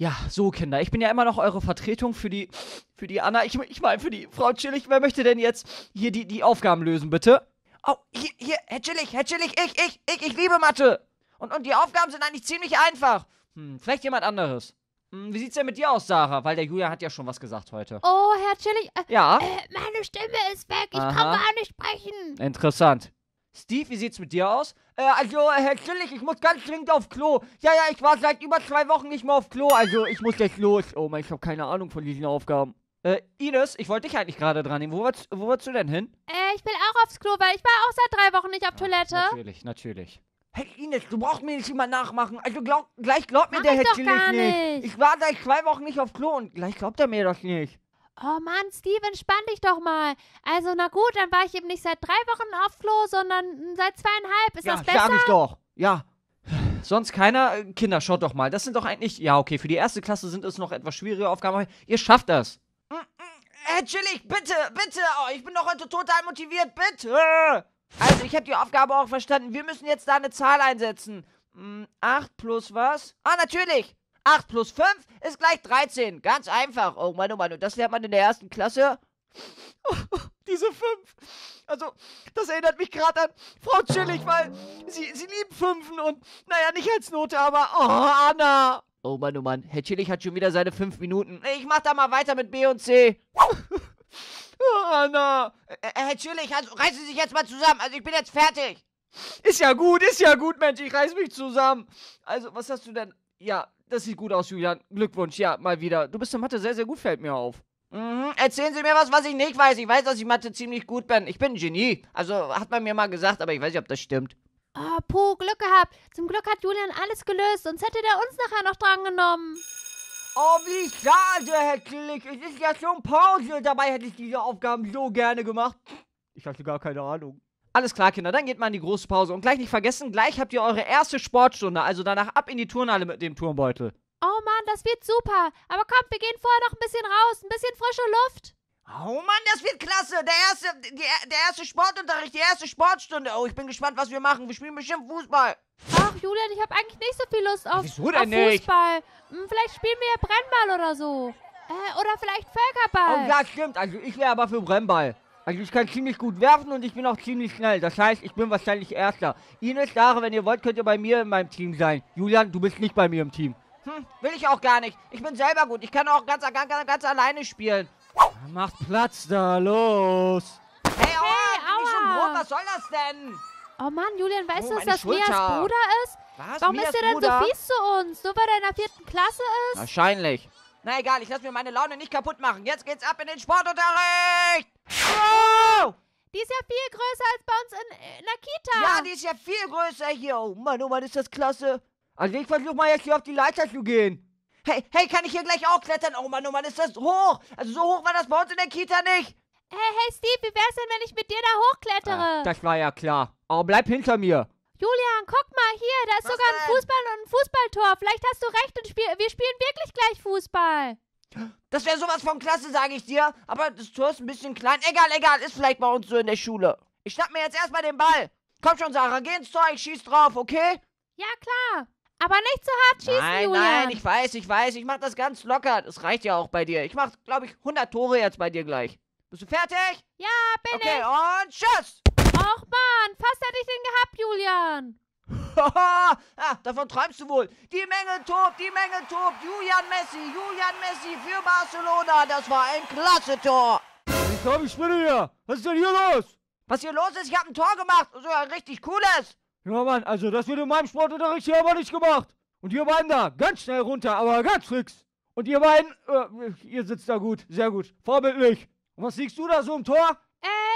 Ja, so Kinder, ich bin ja immer noch eure Vertretung für die Anna, ich meine für die Frau Schillig. Wer möchte denn jetzt hier die Aufgaben lösen, bitte? Oh, hier, Herr Schillig, ich liebe Mathe. Und die Aufgaben sind eigentlich ziemlich einfach. Vielleicht jemand anderes. Wie sieht's denn mit dir aus, Sarah? Weil der Julian hat ja schon was gesagt heute. Oh, Herr Schillig, ja? Meine Stimme ist weg, ich kann gar nicht sprechen. Interessant. Steve, wie sieht's mit dir aus? Also, Herr Chillig, ich muss ganz dringend auf Klo. Ja, ich war seit über 2 Wochen nicht mehr auf Klo. Also, ich muss jetzt los. Oh mein, ich habe keine Ahnung von diesen Aufgaben. Ines, ich wollte dich eigentlich gerade dran nehmen. Wo wolltest du denn hin? Ich will auch aufs Klo, weil ich war auch seit 3 Wochen nicht auf Toilette. Natürlich. Hey, Ines, du brauchst mir nicht immer nachmachen. Also, gleich glaubt mir der Herr Chillig nicht. Ich war seit 2 Wochen nicht auf Klo und gleich glaubt er mir das nicht. Oh Mann, Steve, entspann dich doch mal. Also, na gut, dann war ich eben nicht seit 3 Wochen auf Klo, sondern seit 2,5. Ist das besser? Ja, sag ich doch. Ja. Sonst keiner? Kinder, schaut doch mal. Das sind doch eigentlich... Ja, okay, für die erste Klasse sind es noch etwas schwierige Aufgaben. Ihr schafft das. Herr Chillig, bitte. Oh, ich bin doch heute total motiviert, bitte. Also, ich habe die Aufgabe auch verstanden. Wir müssen jetzt da eine Zahl einsetzen. 8 plus was? Ah, natürlich. 8 plus 5 ist gleich 13. Ganz einfach. Oh Mann. Und das lernt man in der ersten Klasse? Diese 5. Also, das erinnert mich gerade an Frau Schillig, weil sie lieben Fünfen und, naja, nicht als Note, aber... Oh, Anna. Oh Mann. Herr Schillig hat schon wieder seine 5 Minuten. Ich mach da mal weiter mit B und C. Oh, Anna. Herr Schillig, also, reißen Sie sich jetzt mal zusammen. Also, ich bin jetzt fertig. Ist ja gut, Mensch. Ich reiß mich zusammen. Also, was hast du denn... Ja... Das sieht gut aus, Julian. Glückwunsch, ja, mal wieder. Du bist in Mathe sehr, sehr gut, fällt mir auf. Erzählen Sie mir was ich nicht weiß. Ich weiß, dass ich Mathe ziemlich gut bin. Ich bin ein Genie. Also, hat man mir mal gesagt, aber ich weiß nicht, ob das stimmt. Oh, puh, Glück gehabt. Zum Glück hat Julian alles gelöst, sonst hätte der uns nachher noch drangenommen. Oh, wie schade, Herr Chillig. Es ist ja schon Pause. Dabei hätte ich diese Aufgaben so gerne gemacht. Ich hatte gar keine Ahnung. Alles klar, Kinder, dann geht mal in die große Pause. Und gleich nicht vergessen, gleich habt ihr eure erste Sportstunde. Also danach ab in die Turnhalle mit dem Turnbeutel. Oh Mann, das wird super. Aber kommt, wir gehen vorher noch ein bisschen raus. Ein bisschen frische Luft. Oh Mann, das wird klasse. Der erste Sportunterricht, die erste Sportstunde. Oh, ich bin gespannt, was wir machen. Wir spielen bestimmt Fußball. Ach, Julian, ich habe eigentlich nicht so viel Lust auf Fußball. Wieso denn nicht? Vielleicht spielen wir ja Brennball oder so. Oder vielleicht Völkerball. Oh ja, stimmt. Also ich wäre aber für Brennball. Also ich kann ziemlich gut werfen und ich bin auch ziemlich schnell. Das heißt, ich bin wahrscheinlich Erster. Ines, Sarah, wenn ihr wollt, könnt ihr bei mir in meinem Team sein. Julian, du bist nicht bei mir im Team. Will ich auch gar nicht. Ich bin selber gut. Ich kann auch ganz alleine spielen. Macht Platz da, los. Hey, aua. Nicht schon grob, was soll das denn? Oh Mann, Julian, weißt du, dass das Mias Bruder ist? Was? Warum ist der denn so fies zu uns? Nur weil er in der 4. Klasse ist? Wahrscheinlich. Na egal, ich lasse mir meine Laune nicht kaputt machen. Jetzt geht's ab in den Sportunterricht. Oh! Die ist ja viel größer als bei uns in der Kita. Ja, die ist ja viel größer hier. Oh Mann, ist das klasse. Also ich versuche mal jetzt hier auf die Leiter zu gehen. Hey, kann ich hier gleich auch klettern? Oh Mann, ist das hoch. Also so hoch war das bei uns in der Kita nicht. Hey Steve, wie wär's denn, wenn ich mit dir da hochklettere? Das war ja klar. Aber bleib hinter mir. Julian, guck mal hier, da ist sogar ein Fußball und ein Fußballtor. Vielleicht hast du recht und wir spielen wirklich gleich Fußball. Das wäre sowas von klasse, sage ich dir. Aber das Tor ist ein bisschen klein. Egal, ist vielleicht bei uns so in der Schule. Ich schnapp mir jetzt erstmal den Ball. Komm schon, Sarah, geh ins Tor, ich schieß drauf, okay? Ja, klar. Aber nicht zu hart schießen, Julian. Nein, ich weiß. Ich mach das ganz locker. Das reicht ja auch bei dir. Ich mach, glaube ich, 100 Tore jetzt bei dir gleich. Bist du fertig? Ja, bin ich. Okay, und tschüss. Och Mann, fast hätte ich den gehabt, Julian. Davon träumst du wohl. Die Menge tobt. Julian Messi für Barcelona. Das war ein klasse Tor. Ich glaube, ich spinne hier. Was ist denn hier los? Was hier los ist, ich habe ein Tor gemacht. So ein richtig cooles. Ja, Mann, also das wird in meinem Sportunterricht hier aber nicht gemacht. Und ihr beiden da, ganz schnell runter, aber ganz fix. Und ihr beiden, ihr sitzt da gut, sehr gut, vorbildlich. Und was liegst du da so im Tor?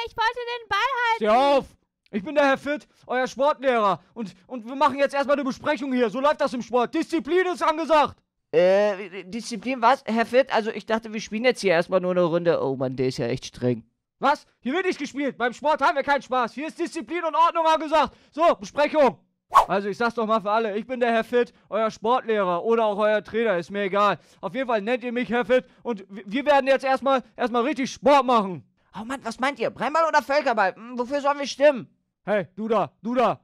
Ich wollte den Ball halten. Steh auf. Ich bin der Herr Fitt, euer Sportlehrer. Und wir machen jetzt erstmal eine Besprechung hier. So läuft das im Sport. Disziplin ist angesagt. Disziplin was, Herr Fitt? Also ich dachte, wir spielen jetzt hier erstmal nur eine Runde. Oh Mann, der ist ja echt streng. Was? Hier wird nicht gespielt. Beim Sport haben wir keinen Spaß. Hier ist Disziplin und Ordnung angesagt. So, Besprechung. Also ich sag's doch mal für alle. Ich bin der Herr Fitt, euer Sportlehrer oder auch euer Trainer. Ist mir egal. Auf jeden Fall nennt ihr mich Herr Fitt. Und wir werden jetzt erstmal richtig Sport machen. Oh Mann, was meint ihr? Brennball oder Völkerball? Wofür sollen wir stimmen? Hey, du da,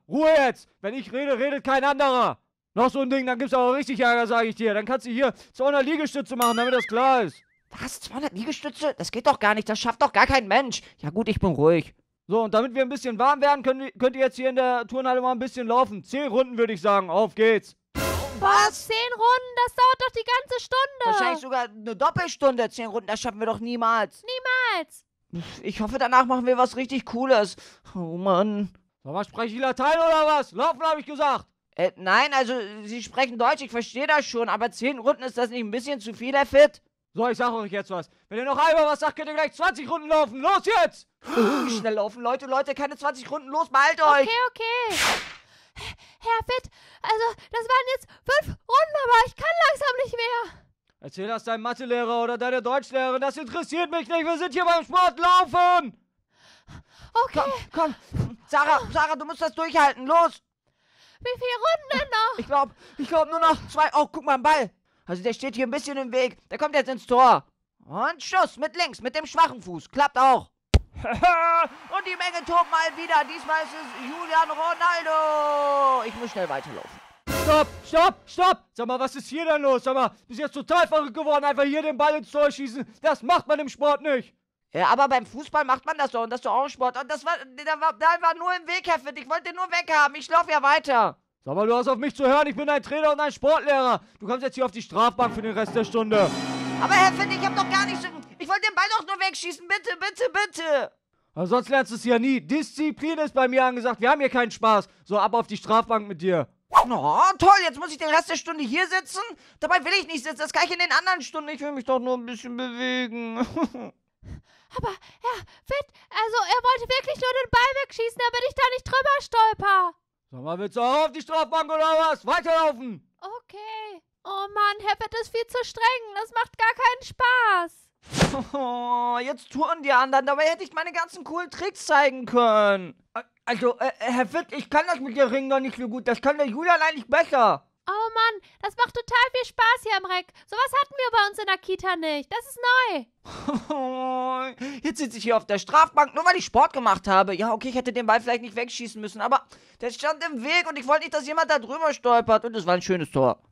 Ruhe jetzt! Wenn ich rede, redet kein anderer! Noch so ein Ding, dann gibt's auch richtig Ärger, sage ich dir. Dann kannst du hier 200 Liegestütze machen, damit das klar ist. Was? 200 Liegestütze? Das geht doch gar nicht. Das schafft doch gar kein Mensch. Ja gut, ich bin ruhig. So, und damit wir ein bisschen warm werden, könnt ihr jetzt hier in der Turnhalle mal ein bisschen laufen. 10 Runden, würde ich sagen. Auf geht's. Was? 10 Runden? Das dauert doch die ganze Stunde. Wahrscheinlich sogar eine Doppelstunde. 10 Runden, das schaffen wir doch niemals. Niemals. Ich hoffe, danach machen wir was richtig Cooles. Oh Mann. Aber spreche ich Latein oder was? Laufen, habe ich gesagt. Nein, also Sie sprechen Deutsch, ich verstehe das schon. Aber 10 Runden, ist das nicht ein bisschen zu viel, Herr Fitt? So, ich sage euch jetzt was. Wenn ihr noch einmal was sagt, könnt ihr gleich 20 Runden laufen. Los jetzt! Schnell laufen, Leute, Leute, keine 20 Runden. Los, beeilt euch! Okay, okay. Herr Fitt, also das waren jetzt 5 Runden, aber ich kann langsam nicht mehr. Erzähl das deinem Mathelehrer oder deiner Deutschlehrerin. Das interessiert mich nicht. Wir sind hier beim Sport. Laufen! Okay. Komm, komm. Sarah, du musst das durchhalten. Los! Wie viele Runden denn noch? Ich glaube nur noch 2. Oh, guck mal, ein Ball. Also der steht hier ein bisschen im Weg. Der kommt jetzt ins Tor. Und Schuss mit links, mit dem schwachen Fuß. Klappt auch. Und die Menge tobt mal wieder. Diesmal ist es Julian Ronaldo. Ich muss schnell weiterlaufen. Stopp, stopp, stopp. Sag mal, was ist hier denn los? Sag mal, bist jetzt total verrückt geworden. Einfach hier den Ball ins Tor schießen. Das macht man im Sport nicht. Ja, aber beim Fußball macht man das doch. Und das ist doch auch Sport. Und das war, da war nur im Weg, Herr Fitt. Ich wollte den nur weghaben. Ich laufe ja weiter. Sag mal, du hast auf mich zu hören. Ich bin ein Trainer und ein Sportlehrer. Du kommst jetzt hier auf die Strafbank für den Rest der Stunde. Aber Herr Fitt, ich hab doch gar nichts. Ich wollte den Ball doch nur wegschießen. Bitte, bitte, bitte. Also sonst lernst du es ja nie. Disziplin ist bei mir angesagt. Wir haben hier keinen Spaß. So, ab auf die Strafbank mit dir. Oh, toll, jetzt muss ich den Rest der Stunde hier sitzen? Dabei will ich nicht sitzen, das kann ich in den anderen Stunden. Ich will mich doch nur ein bisschen bewegen. Aber, Herr Fitt, also er wollte wirklich nur den Ball wegschießen, damit ich da nicht drüber stolper. Sag mal, willst du auch auf die Strafbank oder was? Weiterlaufen! Okay. Oh Mann, Herr Fitt ist viel zu streng. Das macht gar keinen Spaß. Oh, jetzt touren die anderen. Dabei hätte ich meine ganzen coolen Tricks zeigen können. Also, Herr Fitt, ich kann das mit dem Ring doch nicht so gut. Das kann der Julian eigentlich besser. Oh Mann, das macht total viel Spaß hier im Reck. Sowas hatten wir bei uns in der Kita nicht. Das ist neu. Jetzt sitze ich hier auf der Strafbank, nur weil ich Sport gemacht habe. Ja, okay, ich hätte den Ball vielleicht nicht wegschießen müssen, aber der stand im Weg und ich wollte nicht, dass jemand da drüber stolpert. Und es war ein schönes Tor.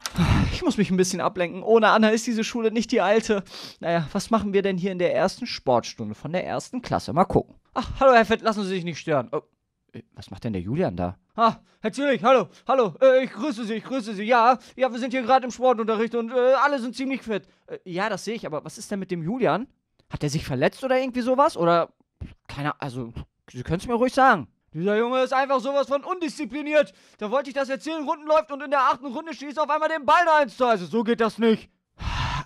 Ich muss mich ein bisschen ablenken. Ohne Anna ist diese Schule nicht die alte. Naja, was machen wir denn hier in der ersten Sportstunde von der ersten Klasse? Mal gucken. Ach, hallo Herr Fitt, lassen Sie sich nicht stören. Oh. Was macht denn der Julian da? Ah, Herr Schillig, hallo, hallo, ich grüße Sie, ja, wir sind hier gerade im Sportunterricht und alle sind ziemlich fit. Ja, das sehe ich, aber was ist denn mit dem Julian? Hat er sich verletzt oder irgendwie sowas? Oder, keine, also, Sie können es mir ruhig sagen. Dieser Junge ist einfach sowas von undiszipliniert. Da wollte ich, dass er 10 Runden läuft und in der 8. Runde schießt auf einmal den Ball da ins Tor. Also, so geht das nicht.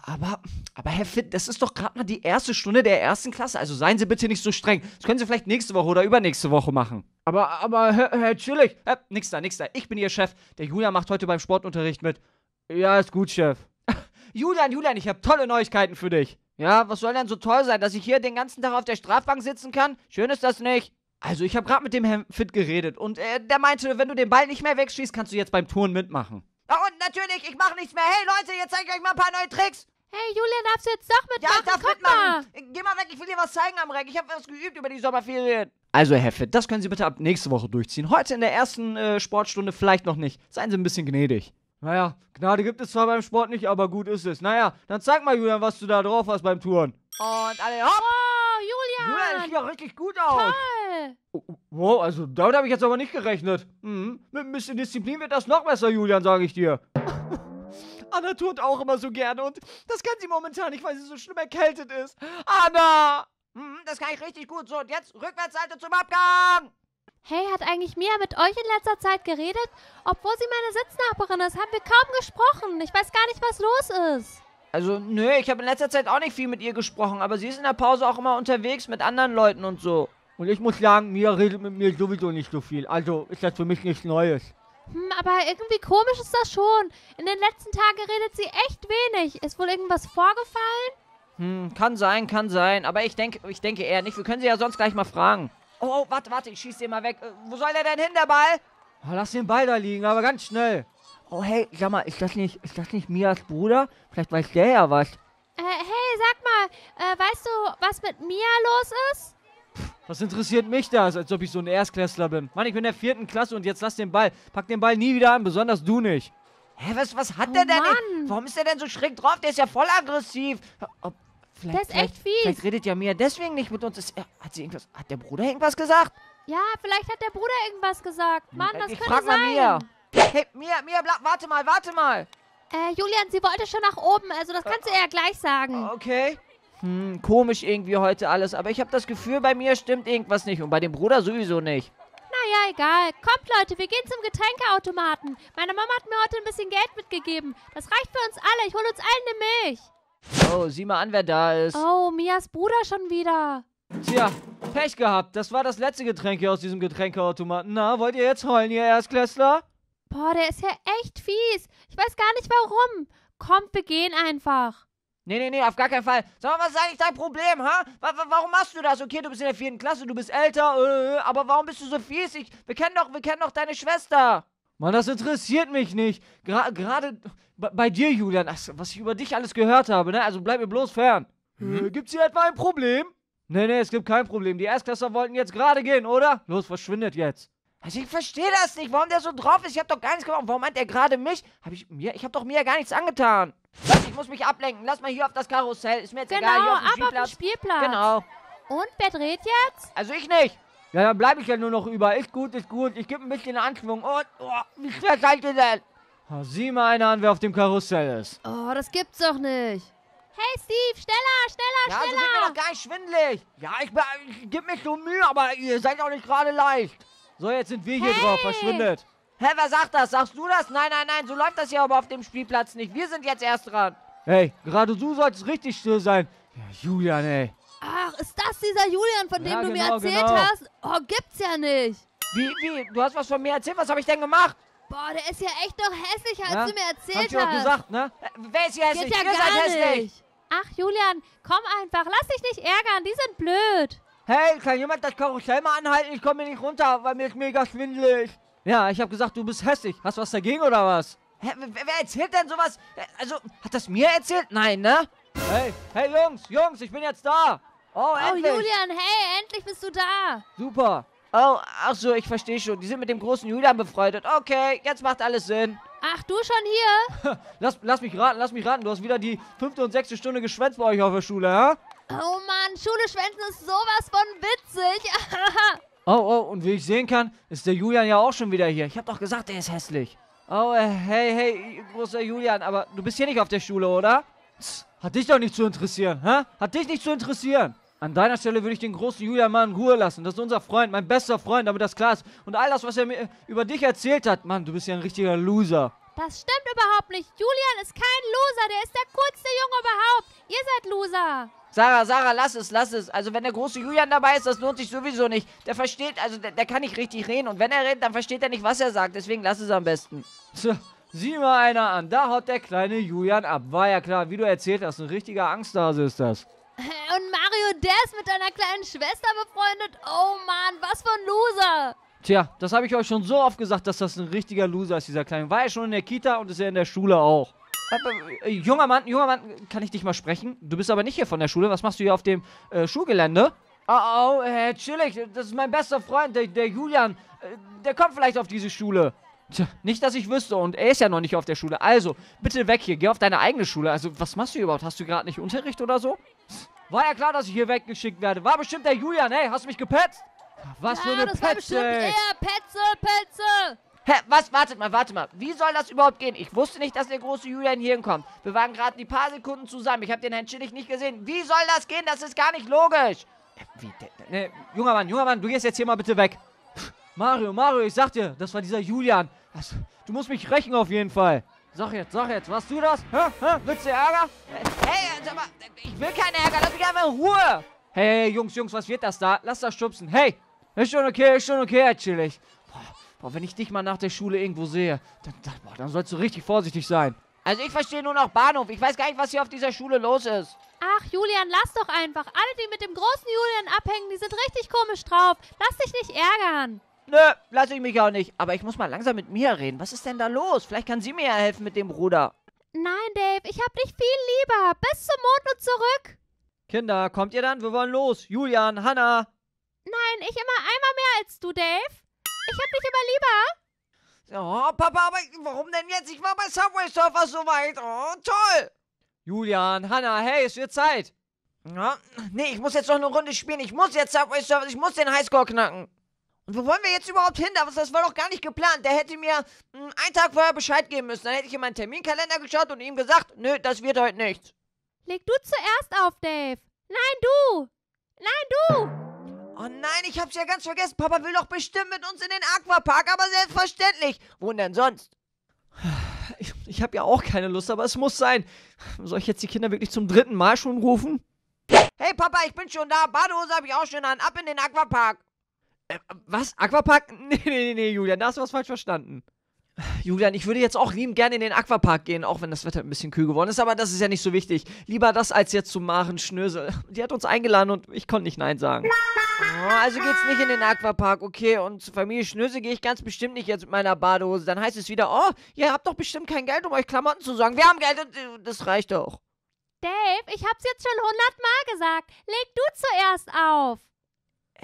Aber Herr Fitt, das ist doch gerade mal die erste Stunde der ersten Klasse. Also seien Sie bitte nicht so streng. Das können Sie vielleicht nächste Woche oder übernächste Woche machen. Aber Herr Schillig, nix da. Ich bin Ihr Chef. Der Julian macht heute beim Sportunterricht mit. Ja, ist gut, Chef. Julian, ich habe tolle Neuigkeiten für dich. Ja, was soll denn so toll sein, dass ich hier den ganzen Tag auf der Strafbank sitzen kann? Schön ist das nicht. Also ich habe gerade mit dem Herrn Fitt geredet und der meinte, wenn du den Ball nicht mehr wegschießt, kannst du jetzt beim Turnen mitmachen. Und natürlich, ich mache nichts mehr. Hey Leute, jetzt zeige ich euch mal ein paar neue Tricks. Hey Julian, darfst du jetzt doch mitmachen? Ja, ich darf mitmachen. Geh mal weg, ich will dir was zeigen am Reck. Ich habe was geübt über die Sommerferien. Also Herr Fitt, das können Sie bitte ab nächste Woche durchziehen. Heute in der ersten Sportstunde vielleicht noch nicht. Seien Sie ein bisschen gnädig. Naja, Gnade gibt es zwar beim Sport nicht, aber gut ist es. Naja, dann zeig mal Julian, was du da drauf hast beim Touren. Und alle hopp! Oh, Julian! Julian sieht doch richtig gut aus. Toll! Oh, wow, also damit habe ich jetzt aber nicht gerechnet. Mit ein bisschen Disziplin wird das noch besser, Julian, sage ich dir. Anna tut auch immer so gerne und das kann sie momentan nicht, weil sie so schlimm erkältet ist. Anna! Das kann ich richtig gut. So, und jetzt Rückwärtsseite zum Abgang! Hey, hat eigentlich Mia mit euch in letzter Zeit geredet? Obwohl sie meine Sitznachbarin ist, haben wir kaum gesprochen. Ich weiß gar nicht, was los ist. Also, nö, ich habe in letzter Zeit auch nicht viel mit ihr gesprochen, aber sie ist in der Pause auch immer unterwegs mit anderen Leuten und so. Und ich muss sagen, Mia redet mit mir sowieso nicht so viel. Also ist das für mich nichts Neues. Aber irgendwie komisch ist das schon. In den letzten Tagen redet sie echt wenig. Ist wohl irgendwas vorgefallen? Kann sein. Aber ich denke eher nicht. Wir können sie ja sonst gleich mal fragen. Oh, warte, ich schieß den mal weg. Wo soll der denn hin, der Ball? Oh, lass den Ball da liegen, aber ganz schnell. Oh, hey, sag mal, ist das nicht Mias Bruder? Vielleicht weiß der ja was. Hey, sag mal, weißt du, was mit Mia los ist? Was interessiert mich das, als ob ich so ein Erstklässler bin? Mann, ich bin in der 4. Klasse und jetzt lass den Ball. Pack den Ball nie wieder an, besonders du nicht. Hä, was hat der denn? Mann. Warum ist der denn so schräg drauf? Der ist ja voll aggressiv. Das ist echt fies. Vielleicht redet ja Mia deswegen nicht mit uns. Hat der Bruder irgendwas gesagt? Ja, vielleicht hat der Bruder irgendwas gesagt. Mann, das könnte sein. Frag mal Mia. Hey, Mia, warte mal. Julian, sie wollte schon nach oben, also das kannst du ja gleich sagen. Okay. Komisch irgendwie heute alles, aber ich habe das Gefühl, bei mir stimmt irgendwas nicht und bei dem Bruder sowieso nicht. Naja, egal. Kommt, Leute, wir gehen zum Getränkeautomaten. Meine Mama hat mir heute ein bisschen Geld mitgegeben. Das reicht für uns alle. Ich hole uns allen eine Milch. Oh, sieh mal an, wer da ist. Oh, Mias Bruder schon wieder. Tja, Pech gehabt. Das war das letzte Getränk hier aus diesem Getränkeautomaten. Na, wollt ihr jetzt heulen, ihr Erstklässler? Boah, der ist ja echt fies. Ich weiß gar nicht, warum. Kommt, wir gehen einfach. Nee, auf gar keinen Fall. Sag mal, was ist eigentlich dein Problem, ha? Warum machst du das? Okay, du bist in der 4. Klasse, du bist älter, aber warum bist du so fies? Wir kennen doch deine Schwester. Mann, das interessiert mich nicht. Gerade bei dir, Julian, was ich über dich alles gehört habe, ne? Also bleib mir bloß fern. Gibt's hier etwa ein Problem? Nee, es gibt kein Problem. Die Erstklässler wollten jetzt gerade gehen, oder? Los, verschwindet jetzt. Also ich verstehe das nicht, warum der so drauf ist. Ich habe doch gar nichts gemacht. Warum meint er gerade mich? Ich habe doch mir ja gar nichts angetan. Was? Ich muss mich ablenken. Lass mal hier auf das Karussell. Ist mir jetzt egal. Hier auf dem Spielplatz. Genau. Und wer dreht jetzt? Also ich nicht. Ja, dann bleibe ich ja nur noch über. Ist gut. Ich gebe ein bisschen Anschwung. Und, wie schwer seid ihr denn? Oh, sieh mal einer an, wer auf dem Karussell ist. Oh, das gibt's doch nicht. Hey Steve, schneller. Ja, also wird mir doch gar nicht schwindelig. Ja, ich gebe mich so Mühe, aber ihr seid auch nicht gerade leicht. So, jetzt sind wir hier drauf. Verschwindet. Hä, wer sagt das? Sagst du das? Nein. So läuft das hier aber auf dem Spielplatz nicht. Wir sind jetzt erst dran. Hey, gerade du solltest richtig still sein. Ja, Julian, ey. Ach, ist das dieser Julian, von dem du mir erzählt hast? Oh, gibt's ja nicht. Wie? Du hast was von mir erzählt? Was habe ich denn gemacht? Boah, der ist ja echt noch hässlicher, als du mir erzählt hast. Hab ich auch gesagt, ne? Wer ist hier hässlich? Geht ja gar nicht. Ach, Julian, komm einfach. Lass dich nicht ärgern. Die sind blöd. Hey, kann jemand das Karussell mal anhalten? Ich komme hier nicht runter, weil mir ist mega schwindelig. Ja, ich habe gesagt, du bist hässlich. Hast du was dagegen oder was? Hä, wer erzählt denn sowas? Also, hat das mir erzählt? Nein, ne? Hey, Jungs, ich bin jetzt da. Oh, endlich. Oh, Julian, hey, endlich bist du da. Super. Oh, ach so, ich verstehe schon. Die sind mit dem großen Julian befreundet. Okay, jetzt macht alles Sinn. Ach, du schon hier? lass mich raten. Du hast wieder die 5. und 6. Stunde geschwänzt bei euch auf der Schule, ja? Oh Mann, Schule schwänzen ist sowas von witzig. Oh, und wie ich sehen kann, ist der Julian ja auch schon wieder hier. Ich hab doch gesagt, der ist hässlich. Oh, hey, großer Julian, aber du bist hier nicht auf der Schule, oder? Hat dich doch nicht zu interessieren, hä? Hat dich nicht zu interessieren. An deiner Stelle würde ich den großen Julian mal in Ruhe lassen. Das ist unser Freund, mein bester Freund, damit das klar ist. Und all das, was er mir über dich erzählt hat. Mann, du bist ja ein richtiger Loser. Das stimmt überhaupt nicht. Julian ist kein Loser, der ist der coolste Junge überhaupt. Ihr seid Loser. Sarah, lass es. Also wenn der große Julian dabei ist, das lohnt sich sowieso nicht. Der versteht, also der kann nicht richtig reden. Und wenn er redet, dann versteht er nicht, was er sagt. Deswegen lass es am besten. Tja, sieh mal einer an. Da haut der kleine Julian ab. War ja klar, wie du erzählt hast. Ein richtiger Angsthase ist das. Und Mario, der ist mit deiner kleinen Schwester befreundet. Oh Mann, was für ein Loser. Tja, das habe ich euch schon so oft gesagt, dass das ein richtiger Loser ist, dieser Kleine. War ja schon in der Kita und ist ja in der Schule auch. Junger Mann, kann ich dich mal sprechen? Du bist aber nicht hier von der Schule. Was machst du hier auf dem Schulgelände? Oh, Herr Schillig, das ist mein bester Freund, der Julian. Der kommt vielleicht auf diese Schule. Tja, nicht, dass ich wüsste. Und er ist ja noch nicht auf der Schule. Also, bitte weg hier. Geh auf deine eigene Schule. Also, was machst du überhaupt? Hast du gerade nicht Unterricht oder so? War ja klar, dass ich hier weggeschickt werde. War bestimmt der Julian. Hey, hast du mich gepetzt? Was für eine Petze, ey. Petze. Hä, was? Wartet mal. Wie soll das überhaupt gehen? Ich wusste nicht, dass der große Julian hier hinkommt. Wir waren gerade die paar Sekunden zusammen. Ich habe den Herrn Schillig nicht gesehen. Wie soll das gehen? Das ist gar nicht logisch. Junger Mann, du gehst jetzt hier mal bitte weg. Mario, ich sag dir, das war dieser Julian. Also, du musst mich rächen auf jeden Fall. Sag jetzt, warst du das? Hä? Willst du Ärger? Hey, sag mal, ich will keinen Ärger. Lass mich einfach in Ruhe. Hey, Jungs, was wird das da? Lass das schubsen. Hey! Ist schon okay, Herr Chillig. Boah, wenn ich dich mal nach der Schule irgendwo sehe, dann sollst du richtig vorsichtig sein. Also ich verstehe nur noch Bahnhof. Ich weiß gar nicht, was hier auf dieser Schule los ist. Ach, Julian, lass doch einfach. Alle, die mit dem großen Julian abhängen, die sind richtig komisch drauf. Lass dich nicht ärgern. Nö, lass ich mich auch nicht. Aber ich muss mal langsam mit Mia reden. Was ist denn da los? Vielleicht kann sie mir ja helfen mit dem Bruder. Nein, Dave, ich hab dich viel lieber. Bis zum Mond und zurück. Kinder, kommt ihr dann? Wir wollen los. Julian, Hannah. Nein, ich immer einmal mehr als du, Dave. Ich hab dich immer lieber. Oh, Papa, aber warum denn jetzt? Ich war bei Subway Surfers so weit. Oh, toll. Julian, Hannah, hey, es wird Zeit. Ja, nee, ich muss jetzt noch eine Runde spielen. Ich muss jetzt Subway Surfers, ich muss den Highscore knacken. Und wo wollen wir jetzt überhaupt hin? Das war doch gar nicht geplant. Der hätte mir einen Tag vorher Bescheid geben müssen. Dann hätte ich in meinen Terminkalender geschaut und ihm gesagt, nö, das wird heute nichts. Leg du zuerst auf, Dave. Nein, du. Nein, du. Oh nein, ich hab's ja ganz vergessen. Papa will doch bestimmt mit uns in den Aquapark, aber selbstverständlich. Wo denn sonst? Ich hab ja auch keine Lust, aber es muss sein. Soll ich jetzt die Kinder wirklich zum 3. Mal schon rufen? Hey Papa, ich bin schon da. Badehose habe ich auch schon an. Ab in den Aquapark. Was? Aquapark? Nee, Julian, da hast du was falsch verstanden. Julian, ich würde jetzt auch liebend gerne in den Aquapark gehen, auch wenn das Wetter ein bisschen kühl geworden ist, aber das ist ja nicht so wichtig. Lieber das als jetzt zu Maren Schnösel. Die hat uns eingeladen und ich konnte nicht Nein sagen. Oh, also geht's nicht in den Aquapark, okay. Und zur Familie Schnösel gehe ich ganz bestimmt nicht jetzt mit meiner Badehose. Dann heißt es wieder, oh, ihr habt doch bestimmt kein Geld, um euch Klamotten zu sorgen. Wir haben Geld und das reicht doch. Dave, ich hab's jetzt schon 100 Mal gesagt. Leg du zuerst auf.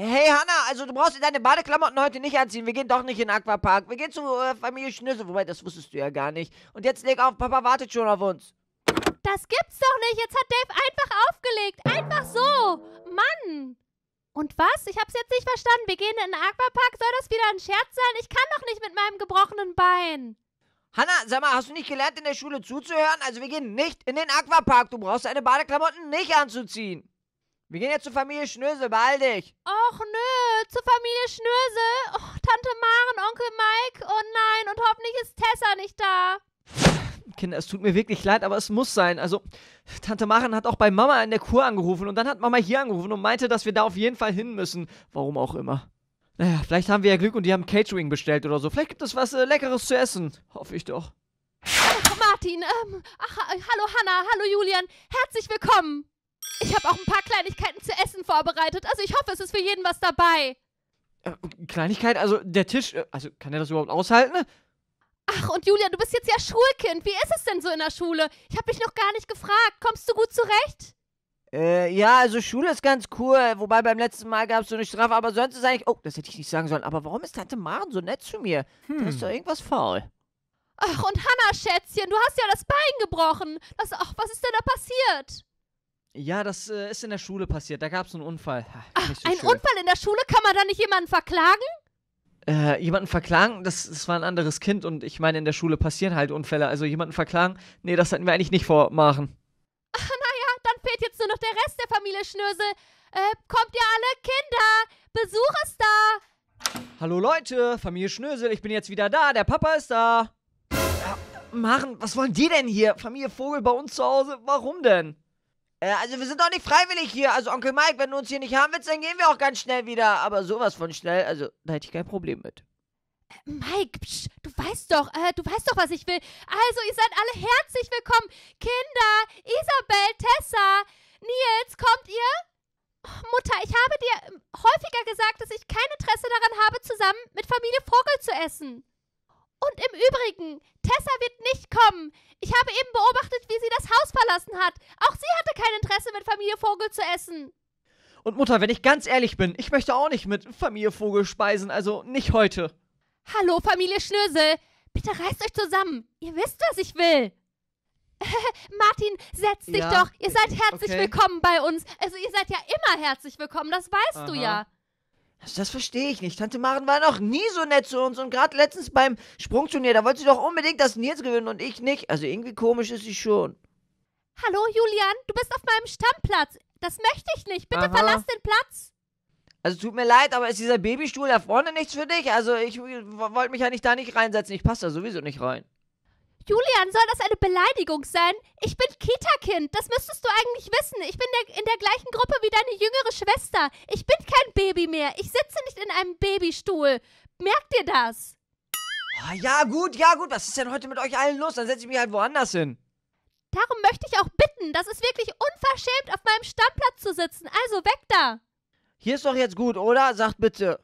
Hey Hannah, also du brauchst deine Badeklamotten heute nicht anziehen. Wir gehen doch nicht in den Aquapark. Wir gehen zu Familie Schnösel. Wobei, das wusstest du ja gar nicht. Und jetzt leg auf, Papa wartet schon auf uns. Das gibt's doch nicht. Jetzt hat Dave einfach aufgelegt. Einfach so. Mann. Und was? Ich hab's jetzt nicht verstanden. Wir gehen in den Aquapark. Soll das wieder ein Scherz sein? Ich kann doch nicht mit meinem gebrochenen Bein. Hannah, sag mal, hast du nicht gelernt, in der Schule zuzuhören? Also wir gehen nicht in den Aquapark. Du brauchst deine Badeklamotten nicht anzuziehen. Wir gehen jetzt zur Familie Schnösel, beeil dich. Och nö, zur Familie Schnösel. Och, Tante Maren, Onkel Mike. Oh nein, und hoffentlich ist Tessa nicht da. Kinder, es tut mir wirklich leid, aber es muss sein. Also, Tante Maren hat auch bei Mama in der Kur angerufen und dann hat Mama hier angerufen und meinte, dass wir da auf jeden Fall hin müssen. Warum auch immer. Naja, vielleicht haben wir ja Glück und die haben Catering bestellt oder so. Vielleicht gibt es was Leckeres zu essen. Hoffe ich doch. Ach, Martin, hallo Hannah, hallo Julian. Herzlich willkommen. Ich habe auch ein paar Kleinigkeiten zu essen vorbereitet. Also ich hoffe, es ist für jeden was dabei. Kleinigkeit? Also der Tisch, also kann er das überhaupt aushalten? Ach, und Julian, du bist jetzt ja Schulkind. Wie ist es denn so in der Schule? Ich habe dich noch gar nicht gefragt. Kommst du gut zurecht? Ja, also Schule ist ganz cool. Wobei beim letzten Mal gab es so eine Strafe. Aber sonst ist eigentlich... Oh, das hätte ich nicht sagen sollen. Aber warum ist Tante Maren so nett zu mir? Da ist doch irgendwas faul. Ach, und Hannah, Schätzchen, du hast ja das Bein gebrochen. Ach, was ist denn da passiert? Ja, das ist in der Schule passiert. Da gab es einen Unfall. Ach, nicht so schön. Ein Unfall in der Schule? Kann man da nicht jemanden verklagen? Jemanden verklagen? Das war ein anderes Kind. Und ich meine, in der Schule passieren halt Unfälle. Also jemanden verklagen? Nee, das hatten wir eigentlich nicht vormachen. Ach, naja, dann fehlt jetzt nur noch der Rest der Familie Schnösel. Kommt ihr alle Kinder? Besuch ist da. Hallo Leute, Familie Schnösel, ich bin jetzt wieder da. Der Papa ist da. Maren, was wollen die denn hier? Familie Vogel bei uns zu Hause? Warum denn? Also wir sind doch nicht freiwillig hier. Also Onkel Mike, wenn du uns hier nicht haben willst, dann gehen wir auch ganz schnell wieder. Aber sowas von schnell, also da hätte ich kein Problem mit. Mike, psch, du weißt doch, was ich will. Also ihr seid alle herzlich willkommen. Kinder, Isabel, Tessa, Nils, kommt ihr? Mutter, ich habe dir häufiger gesagt, dass ich kein Interesse daran habe, zusammen mit Familie Vogel zu essen. Und im Übrigen, Tessa wird nicht kommen. Ich habe eben beobachtet, wie sie das Haus verlassen hat. Auch sie hatte kein Interesse, mit Familie Vogel zu essen. Und Mutter, wenn ich ganz ehrlich bin, ich möchte auch nicht mit Familie Vogel speisen, also nicht heute. Hallo, Familie Schnösel. Bitte reißt euch zusammen. Ihr wisst, was ich will. Martin, setz dich doch. Ihr seid herzlich willkommen bei uns. Also ihr seid ja immer herzlich willkommen, das weißt du ja. Also das verstehe ich nicht. Tante Maren war noch nie so nett zu uns. Und gerade letztens beim Sprungturnier, da wollte sie doch unbedingt, dass Nils gewinnt und ich nicht. Also irgendwie komisch ist sie schon. Hallo Julian, du bist auf meinem Stammplatz. Das möchte ich nicht. Bitte verlass den Platz. Also tut mir leid, aber ist dieser Babystuhl da vorne nichts für dich? Also ich wollte mich ja nicht da nicht reinsetzen. Ich passe da sowieso nicht rein. Julian, soll das eine Beleidigung sein? Ich bin Kita-Kind, das müsstest du eigentlich wissen. Ich bin in der gleichen Gruppe wie deine jüngere Schwester. Ich bin kein Baby mehr. Ich sitze nicht in einem Babystuhl. Merkt ihr das? Ja gut. Was ist denn heute mit euch allen los? Dann setze ich mich halt woanders hin. Darum möchte ich auch bitten. Das ist wirklich unverschämt, auf meinem Stammplatz zu sitzen. Also weg da. Hier ist doch jetzt gut, oder? Sagt bitte.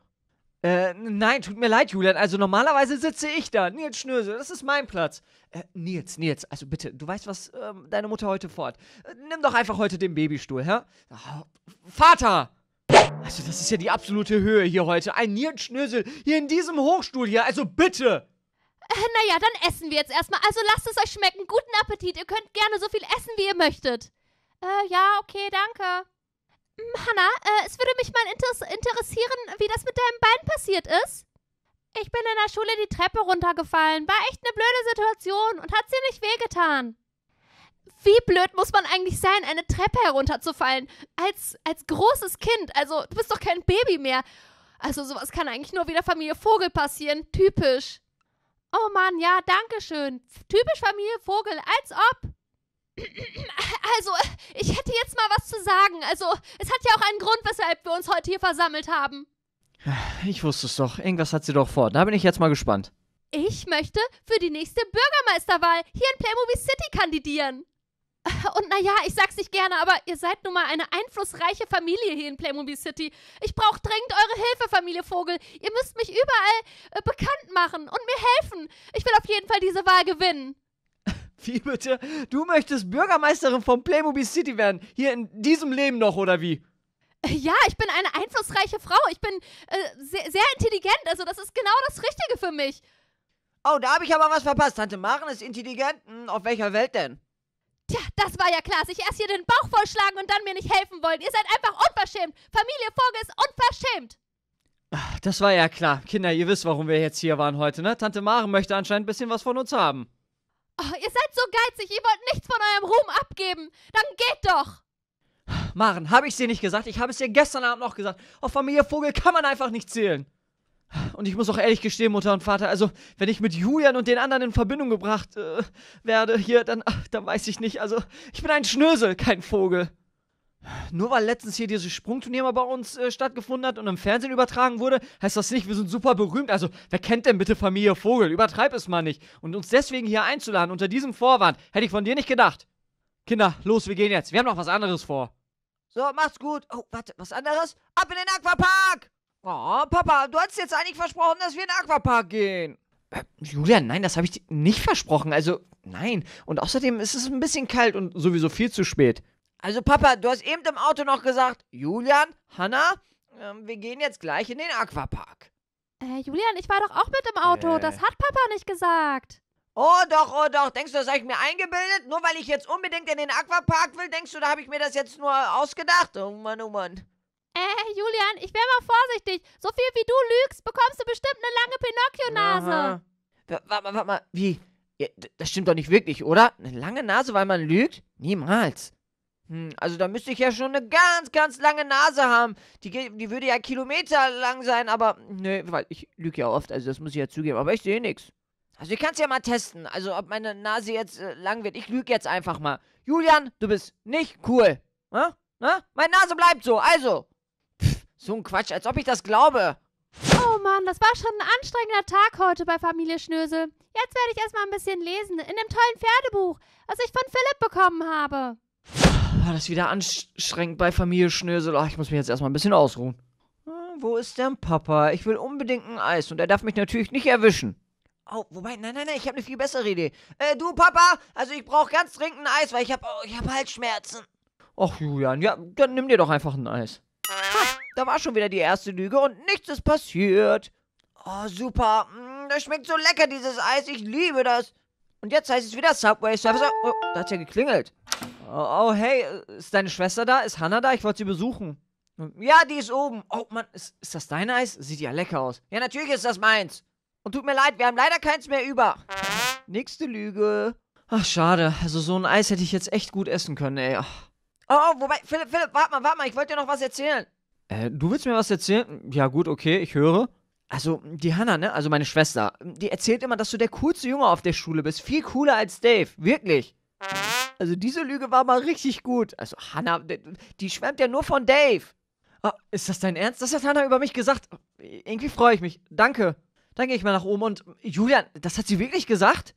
Nein, tut mir leid, Julian. Also normalerweise sitze ich da. Nils Schnösel, das ist mein Platz. Nils, also bitte, du weißt, was deine Mutter heute vorhat. Nimm doch einfach heute den Babystuhl, hä? Vater! Also das ist ja die absolute Höhe hier heute. Ein Nils Schnösel hier in diesem Hochstuhl hier, also bitte! Naja, dann essen wir jetzt erstmal. Also lasst es euch schmecken. Guten Appetit. Ihr könnt gerne so viel essen, wie ihr möchtet. Ja, okay, danke. Hannah, es würde mich mal interessieren, wie das mit deinem Bein passiert ist. Ich bin in der Schule die Treppe runtergefallen. War echt eine blöde Situation und hat's dir nicht wehgetan. Wie blöd muss man eigentlich sein, eine Treppe herunterzufallen? Als großes Kind. Also, du bist doch kein Baby mehr. Also, sowas kann eigentlich nur wieder Familie Vogel passieren. Typisch. Oh Mann, ja, danke schön. Typisch Familie Vogel, als ob. Also, ich hätte jetzt mal was zu sagen. Also, es hat ja auch einen Grund, weshalb wir uns heute hier versammelt haben. Ich wusste es doch. Irgendwas hat sie doch vor. Da bin ich jetzt mal gespannt. Ich möchte für die nächste Bürgermeisterwahl hier in Playmobil City kandidieren. Und naja, ich sag's nicht gerne, aber ihr seid nun mal eine einflussreiche Familie hier in Playmobil City. Ich brauche dringend eure Hilfe, Familie Vogel. Ihr müsst mich überall bekannt machen und mir helfen. Ich will auf jeden Fall diese Wahl gewinnen. Wie bitte? Du möchtest Bürgermeisterin von Playmobil City werden? Hier in diesem Leben noch, oder wie? Ja, ich bin eine einflussreiche Frau. Ich bin sehr, sehr intelligent. Also das ist genau das Richtige für mich. Oh, da habe ich aber was verpasst. Tante Maren ist intelligent. Auf welcher Welt denn? Tja, das war ja klar. Sich erst hier den Bauch vollschlagen und dann mir nicht helfen wollen. Ihr seid einfach unverschämt. Familie Vogel ist unverschämt. Ach, das war ja klar. Kinder, ihr wisst, warum wir jetzt hier waren heute, ne? Tante Maren möchte anscheinend ein bisschen was von uns haben. Oh, ihr seid so geizig. Ihr wollt nichts von eurem Ruhm abgeben. Dann geht doch. Maren, habe ich es dir nicht gesagt? Ich habe es dir gestern Abend noch gesagt. Auf Familie Vogel kann man einfach nicht zählen. Und ich muss auch ehrlich gestehen, Mutter und Vater, also wenn ich mit Julian und den anderen in Verbindung gebracht werde hier, dann weiß ich nicht. Also ich bin ein Schnösel, kein Vogel. Nur weil letztens hier dieses Sprungturnier mal bei uns stattgefunden hat und im Fernsehen übertragen wurde, heißt das nicht, wir sind super berühmt. Also wer kennt denn bitte Familie Vogel? Übertreib es mal nicht. Und uns deswegen hier einzuladen unter diesem Vorwand, hätte ich von dir nicht gedacht. Kinder, los, wir gehen jetzt. Wir haben noch was anderes vor. So, macht's gut. Oh, warte, was anderes? Ab in den Aquapark! Oh, Papa, du hast jetzt eigentlich versprochen, dass wir in den Aquapark gehen. Julian, nein, das habe ich dir nicht versprochen. Also, nein. Und außerdem ist es ein bisschen kalt und sowieso viel zu spät. Also, Papa, du hast eben im Auto noch gesagt, Julian, Hannah, wir gehen jetzt gleich in den Aquapark. Julian, ich war doch auch mit im Auto. Das hat Papa nicht gesagt. Oh doch, denkst du, das habe ich mir eingebildet? Nur weil ich jetzt unbedingt in den Aquapark will, denkst du, da habe ich mir das jetzt nur ausgedacht? Oh Mann, oh Mann. Julian, ich wäre mal vorsichtig. So viel wie du lügst, bekommst du bestimmt eine lange Pinocchio-Nase. Warte mal, wie? Ja, das stimmt doch nicht wirklich, oder? Eine lange Nase, weil man lügt? Niemals. Also da müsste ich ja schon eine ganz, ganz lange Nase haben. Die würde ja kilometerlang sein, aber... Nö, weil ich lüge ja oft, also das muss ich ja zugeben, aber ich sehe nichts. Also ich kann es ja mal testen, also ob meine Nase jetzt lang wird. Ich lüge jetzt einfach mal. Julian, du bist nicht cool. Na? Meine Nase bleibt so, also. Pff, so ein Quatsch, als ob ich das glaube. Oh Mann, das war schon ein anstrengender Tag heute bei Familie Schnösel. Jetzt werde ich erstmal ein bisschen lesen, in dem tollen Pferdebuch, was ich von Philipp bekommen habe. War das wieder anstrengend bei Familie Schnösel? Ach, ich muss mich jetzt erstmal ein bisschen ausruhen. Wo ist denn Papa? Ich will unbedingt ein Eis und er darf mich natürlich nicht erwischen. Oh, wobei, nein, ich habe eine viel bessere Idee. Du, Papa, also ich brauche ganz dringend ein Eis, weil ich hab Halsschmerzen. Ach, Julian, ja, dann nimm dir doch einfach ein Eis. Ha, da war schon wieder die erste Lüge und nichts ist passiert. Oh, super, das schmeckt so lecker, dieses Eis, ich liebe das. Und jetzt heißt es wieder Subway Surfers. Oh, da hat's ja geklingelt. Oh, hey, ist deine Schwester da? Ist Hannah da? Ich wollte sie besuchen. Ja, die ist oben. Oh, Mann, ist das dein Eis? Sieht ja lecker aus. Ja, natürlich ist das meins. Und tut mir leid, wir haben leider keins mehr über. Nächste Lüge. Ach, schade. Also so ein Eis hätte ich jetzt echt gut essen können, ey. Ach. Oh, wobei, Philipp, warte mal, ich wollte dir noch was erzählen. Du willst mir was erzählen? Ja gut, okay, ich höre. Also, die Hannah, ne, also meine Schwester, die erzählt immer, dass du der coolste Junge auf der Schule bist. Viel cooler als Dave, wirklich. Also diese Lüge war mal richtig gut. Also Hannah, die schwärmt ja nur von Dave. Oh, ist das dein Ernst? Das hat Hannah über mich gesagt. Irgendwie freue ich mich. Danke. Dann gehe ich mal nach oben und... Julian, das hat sie wirklich gesagt?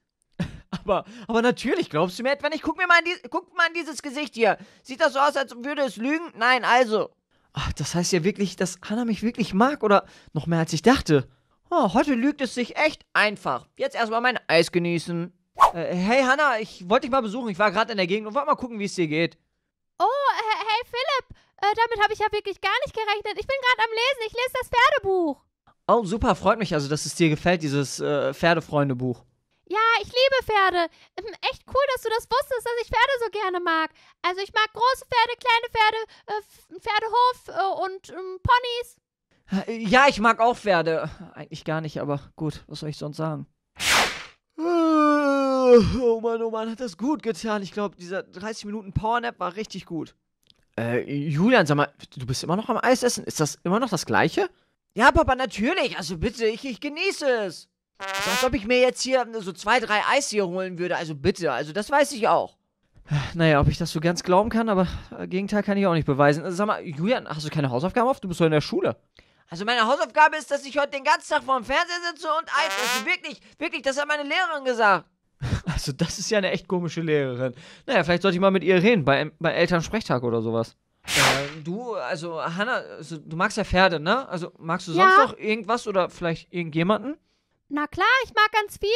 aber natürlich, glaubst du mir etwa nicht? Guck mal in dieses Gesicht hier. Sieht das so aus, als würde es lügen? Nein, also. Ach, das heißt ja wirklich, dass Hannah mich wirklich mag oder noch mehr als ich dachte. Oh, heute lügt es sich echt einfach. Jetzt erstmal mein Eis genießen. Hey Hannah, ich wollte dich mal besuchen. Ich war gerade in der Gegend und wollte mal gucken, wie es dir geht. Oh, hey Philipp, damit habe ich ja wirklich gar nicht gerechnet. Ich bin gerade am Lesen, ich lese das Pferdebuch. Oh, super, freut mich also, dass es dir gefällt, dieses Pferdefreunde-Buch. Ja, ich liebe Pferde. Echt cool, dass du das wusstest, dass ich Pferde so gerne mag. Also ich mag große Pferde, kleine Pferde, Pferdehof und Ponys. Ja, ich mag auch Pferde. Eigentlich gar nicht, aber gut, was soll ich sonst sagen? Oh Mann, hat das gut getan. Ich glaube, dieser 30 Minuten Powernap war richtig gut. Julian, sag mal, du bist immer noch am Eis essen? Ist das immer noch das Gleiche? Ja, Papa, natürlich. Also bitte, ich genieße es. Als ob ich mir jetzt hier so 2, 3 Eis hier holen würde. Also bitte, also das weiß ich auch. Naja, ob ich das so ganz glauben kann, aber Gegenteil kann ich auch nicht beweisen. Also, sag mal, Julian, hast du keine Hausaufgaben auf? Du bist doch in der Schule. Also meine Hausaufgabe ist, dass ich heute den ganzen Tag vorm Fernseher sitze und Eis esse. Wirklich, wirklich, das hat meine Lehrerin gesagt. Also das ist ja eine echt komische Lehrerin. Naja, vielleicht sollte ich mal mit ihr reden, bei Elternsprechtag oder sowas. Du, also Hannah, also, du magst ja Pferde, ne? Also magst du sonst noch irgendwas oder vielleicht irgendjemanden? Na klar, ich mag ganz viel.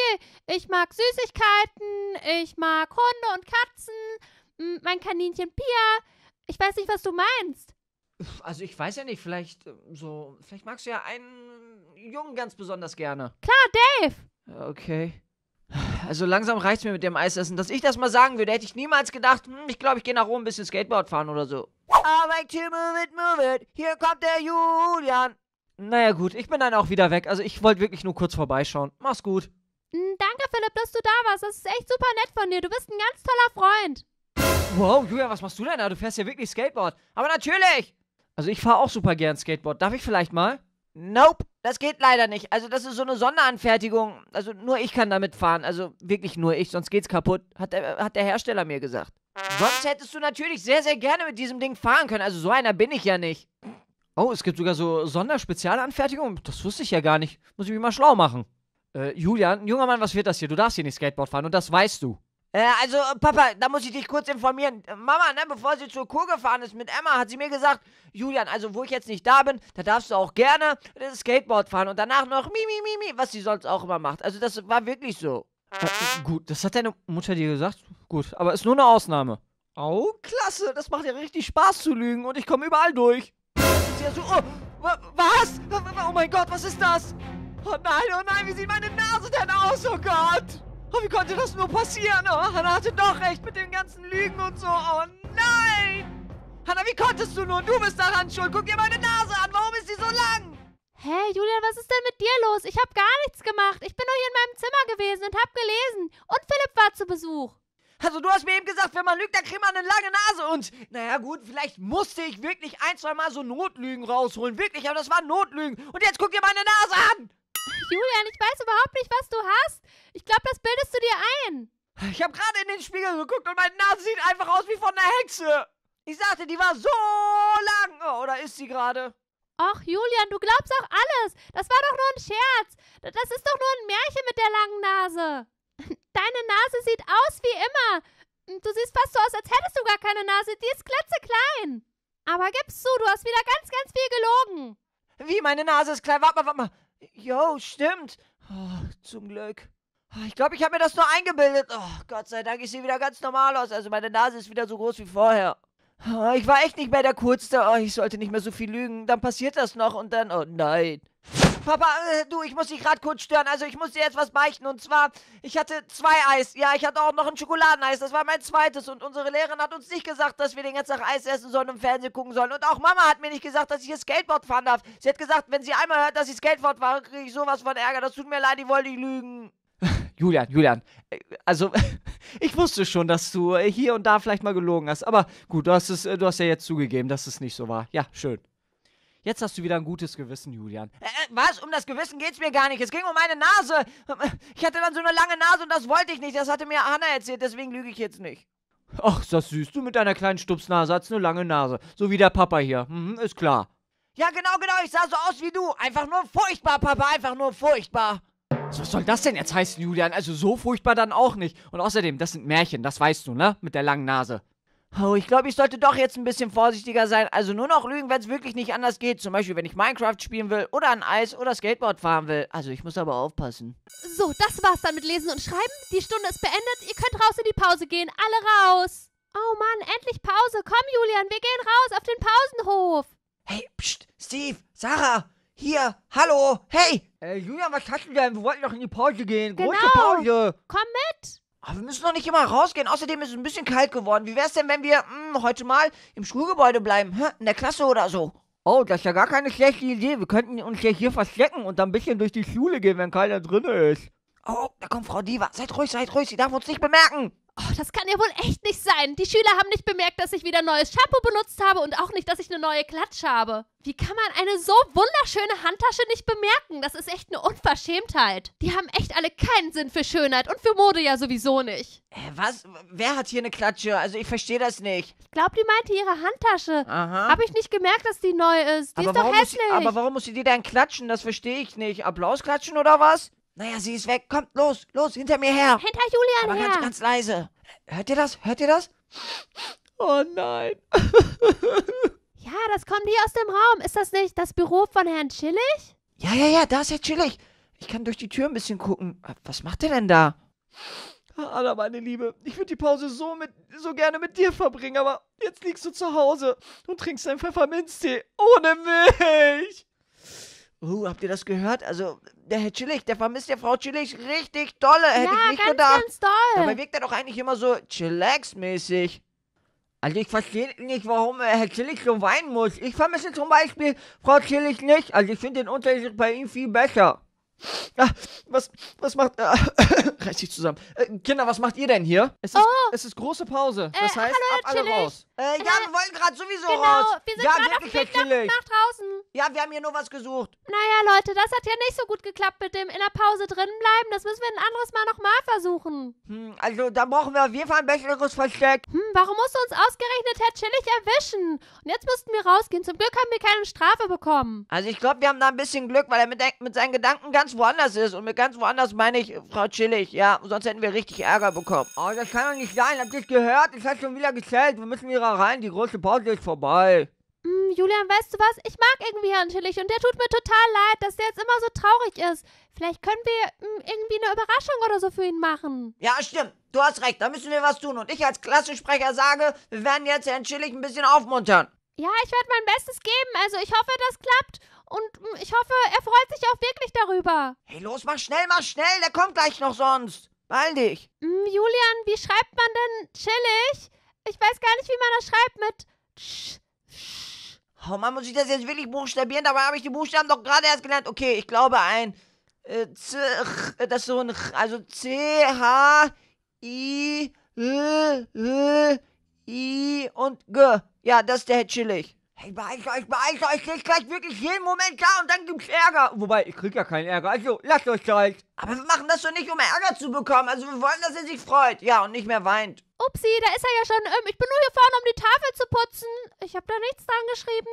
Ich mag Süßigkeiten, ich mag Hunde und Katzen, mein Kaninchen Pia. Ich weiß nicht, was du meinst. Also ich weiß ja nicht, vielleicht magst du ja einen Jungen ganz besonders gerne. Klar, Dave. Okay. Also langsam reicht's mir mit dem Eisessen. Dass ich das mal sagen würde, hätte ich niemals gedacht, ich glaube, ich gehe nach oben ein bisschen Skateboard fahren oder so. Aber ich move it, hier kommt der Julian. Naja gut, ich bin dann auch wieder weg. Also ich wollte wirklich nur kurz vorbeischauen. Mach's gut. Danke, Philipp, dass du da warst. Das ist echt super nett von dir. Du bist ein ganz toller Freund. Wow, Julian, was machst du denn da? Du fährst ja wirklich Skateboard. Aber natürlich! Also ich fahre auch super gern Skateboard. Darf ich vielleicht mal? Nope, das geht leider nicht. Also das ist so eine Sonderanfertigung. Also nur ich kann damit fahren. Also wirklich nur ich, sonst geht's kaputt, hat der Hersteller mir gesagt. Sonst hättest du natürlich sehr, sehr gerne mit diesem Ding fahren können. Also so einer bin ich ja nicht. Oh, es gibt sogar so Sonderspezialanfertigungen? Das wusste ich ja gar nicht. Muss ich mich mal schlau machen. Julian, junger Mann, was wird das hier? Du darfst hier nicht Skateboard fahren und das weißt du. Also, Papa, da muss ich dich kurz informieren. Mama, ne, bevor sie zur Kur gefahren ist mit Emma, hat sie mir gesagt, Julian, also wo ich jetzt nicht da bin, da darfst du auch gerne das Skateboard fahren und danach noch mi, was sie sonst auch immer macht. Also das war wirklich so. Gut, das hat deine Mutter dir gesagt? Gut, aber ist nur eine Ausnahme. Oh, klasse, das macht ja richtig Spaß zu lügen und ich komme überall durch. Das ist ja so, oh, was? Oh mein Gott, was ist das? Oh nein, wie sieht meine Nase denn aus? Oh Gott! Oh, wie konnte das nur passieren? Oh, Hannah hatte doch recht mit den ganzen Lügen und so. Oh nein! Hannah, wie konntest du nur? Du bist daran schuld. Guck dir meine Nase an. Warum ist sie so lang? Hey, Julian, was ist denn mit dir los? Ich habe gar nichts gemacht. Ich bin doch hier in meinem Zimmer gewesen und habe gelesen. Und Philipp war zu Besuch. Also du hast mir eben gesagt, wenn man lügt, dann kriegt man eine lange Nase. Und naja gut, vielleicht musste ich wirklich 1, 2 Mal so Notlügen rausholen. Wirklich, aber das waren Notlügen. Und jetzt guck dir meine Nase an. Julian, ich weiß überhaupt nicht, was du hast. Ich glaube, das bildest du dir ein. Ich habe gerade in den Spiegel geguckt und meine Nase sieht einfach aus wie von einer Hexe. Ich sagte, die war so lang. Oh, oder ist sie gerade? Och, Julian, du glaubst auch alles. Das war doch nur ein Scherz. Das ist doch nur ein Märchen mit der langen Nase. Deine Nase sieht aus wie immer. Du siehst fast so aus, als hättest du gar keine Nase. Die ist klitzeklein. Aber gib's zu, du hast wieder ganz, ganz viel gelogen. Wie, meine Nase ist klein? Warte mal. Jo, stimmt. Oh, zum Glück. Ich glaube, ich habe mir das nur eingebildet. Oh, Gott sei Dank, ich sehe wieder ganz normal aus. Also meine Nase ist wieder so groß wie vorher. Oh, ich war echt nicht mehr der Kurzste. Oh, ich sollte nicht mehr so viel lügen. Dann passiert das noch und dann... Oh nein. Papa, du, ich muss dich gerade kurz stören. Also ich muss dir jetzt was beichten. Und zwar, ich hatte 2 Eis. Ja, ich hatte auch noch ein Schokoladeneis. Das war mein 2. Und unsere Lehrerin hat uns nicht gesagt, dass wir den ganzen Tag Eis essen sollen und Fernsehen gucken sollen. Und auch Mama hat mir nicht gesagt, dass ich hier Skateboard fahren darf. Sie hat gesagt, wenn sie einmal hört, dass ich Skateboard fahre, kriege ich sowas von Ärger. Das tut mir leid, ich wollte nicht lügen. Julian, also ich wusste schon, dass du hier und da vielleicht mal gelogen hast. Aber gut, du hast ja jetzt zugegeben, dass es nicht so war. Ja, schön. Jetzt hast du wieder ein gutes Gewissen, Julian. Was? Um das Gewissen geht's mir gar nicht. Es ging um meine Nase. Ich hatte dann so eine lange Nase und das wollte ich nicht. Das hatte mir Hannah erzählt, deswegen lüge ich jetzt nicht. Ach, ist das süß. Du mit deiner kleinen Stupsnase hast eine lange Nase. So wie der Papa hier. Mhm, ist klar. Ja, genau. Ich sah so aus wie du. Einfach nur furchtbar, Papa. Einfach nur furchtbar. Was soll das denn jetzt heißen, Julian? Also so furchtbar dann auch nicht. Und außerdem, das sind Märchen. Das weißt du, ne? Mit der langen Nase. Oh, ich glaube, ich sollte doch jetzt ein bisschen vorsichtiger sein. Also nur noch lügen, wenn es wirklich nicht anders geht. Zum Beispiel, wenn ich Minecraft spielen will oder an Eis oder Skateboard fahren will. Also ich muss aber aufpassen. So, das war's dann mit Lesen und Schreiben. Die Stunde ist beendet. Ihr könnt raus in die Pause gehen. Alle raus. Oh Mann, endlich Pause. Komm, Julian, wir gehen raus auf den Pausenhof. Hey, pst, Steve, Sarah. Hier, hallo, hey! Julian, was hast du denn? Wir wollten doch in die Pause gehen. Genau. Große Pause. Komm mit! Aber wir müssen doch nicht immer rausgehen. Außerdem ist es ein bisschen kalt geworden. Wie wär's denn, wenn wir heute mal im Schulgebäude bleiben? In der Klasse oder so? Oh, das ist ja gar keine schlechte Idee. Wir könnten uns ja hier verstecken und dann ein bisschen durch die Schule gehen, wenn keiner drin ist. Oh, da kommt Frau Diva. Seid ruhig, seid ruhig. Sie darf uns nicht bemerken. Oh, das kann ja wohl echt nicht sein. Die Schüler haben nicht bemerkt, dass ich wieder neues Shampoo benutzt habe und auch nicht, dass ich eine neue Klatsche habe. Wie kann man eine so wunderschöne Handtasche nicht bemerken? Das ist echt eine Unverschämtheit. Die haben echt alle keinen Sinn für Schönheit und für Mode ja sowieso nicht. Was? Wer hat hier eine Klatsche? Also ich verstehe das nicht. Ich glaube, die meinte ihre Handtasche. Aha. Habe ich nicht gemerkt, dass die neu ist. Die ist doch hässlich. Aber warum muss sie die denn klatschen? Das verstehe ich nicht. Applaus klatschen oder was? Naja, sie ist weg. Kommt, los, los, hinter mir her. Hinter Julian her. Aber ganz, ganz leise. Hört ihr das? Hört ihr das? Oh nein. Ja, das kommt hier aus dem Raum. Ist das nicht das Büro von Herrn Schillig? Ja, ja, ja, da ist Herr Schillig. Ich kann durch die Tür ein bisschen gucken. Was macht ihr denn da? Anna, meine Liebe, ich würde die Pause so gerne mit dir verbringen, aber jetzt liegst du zu Hause und trinkst einen Pfefferminztee ohne mich. Habt ihr das gehört? Also, der Herr Chillig, der vermisst ja Frau Chillig richtig dolle. Hätte ich nicht gedacht. Ja, ganz doll. Dabei wirkt er doch eigentlich immer so chillax-mäßig. Also, ich verstehe nicht, warum Herr Chillig so weinen muss. Ich vermisse zum Beispiel Frau Chillig nicht. Also, ich finde den Unterricht bei ihm viel besser. Was macht... reiß dich zusammen. Kinder, was macht ihr denn hier? Es ist große Pause. Das heißt, hallo, ab alle raus. Ja, wir wollten gerade sowieso raus. Genau, wir sind gerade auf dem Weg nach draußen. Ja, wir haben hier nur was gesucht. Naja, Leute, das hat ja nicht so gut geklappt mit dem in der Pause drinnen bleiben. Das müssen wir ein anderes Mal nochmal versuchen. Also, da brauchen wir auf jeden Fall ein besseres Versteck. Warum musste uns ausgerechnet Herr Chillig erwischen? Und jetzt mussten wir rausgehen. Zum Glück haben wir keine Strafe bekommen. Also, ich glaube, wir haben da ein bisschen Glück, weil er mit seinen Gedanken ganz woanders ist. Und mit ganz woanders meine ich Frau Chillig. Ja, sonst hätten wir richtig Ärger bekommen. Oh, das kann doch nicht sein. Habt ihr es gehört? Es hat schon wieder gezählt. Wir müssen wieder rein. Die große Pause ist vorbei. Julian, weißt du was? Ich mag irgendwie Herrn Schillig und der tut mir total leid, dass der jetzt immer so traurig ist. Vielleicht können wir irgendwie eine Überraschung oder so für ihn machen. Ja, stimmt. Du hast recht. Da müssen wir was tun. Und ich als Klassensprecher sage, wir werden jetzt Herrn Schillig ein bisschen aufmuntern. Ja, ich werde mein Bestes geben. Also ich hoffe, das klappt. Und ich hoffe, er freut sich auch wirklich darüber. Hey, los, mach schnell, der kommt gleich noch sonst. Beeil dich. Julian, wie schreibt man denn Chillig? Ich weiß gar nicht, wie man das schreibt mit Sch. Oh Mann, muss ich das jetzt wirklich buchstabieren? Dabei habe ich die Buchstaben doch gerade erst gelernt. Okay, ich glaube ein C, das ist so ein Ch, also C-H-I-L-I und G. Ja, das ist der Herr Chillig. Hey, beeilt euch, ich krieg gleich wirklich jeden Moment da und dann gibt's Ärger. Wobei, ich krieg ja keinen Ärger, also lasst euch Zeit. Aber wir machen das doch nicht, um Ärger zu bekommen. Also wir wollen, dass er sich freut. Ja, und nicht mehr weint. Upsi, da ist er ja schon. Ich bin nur hier vorne, um die Tafel zu putzen. Ich habe da nichts dran geschrieben.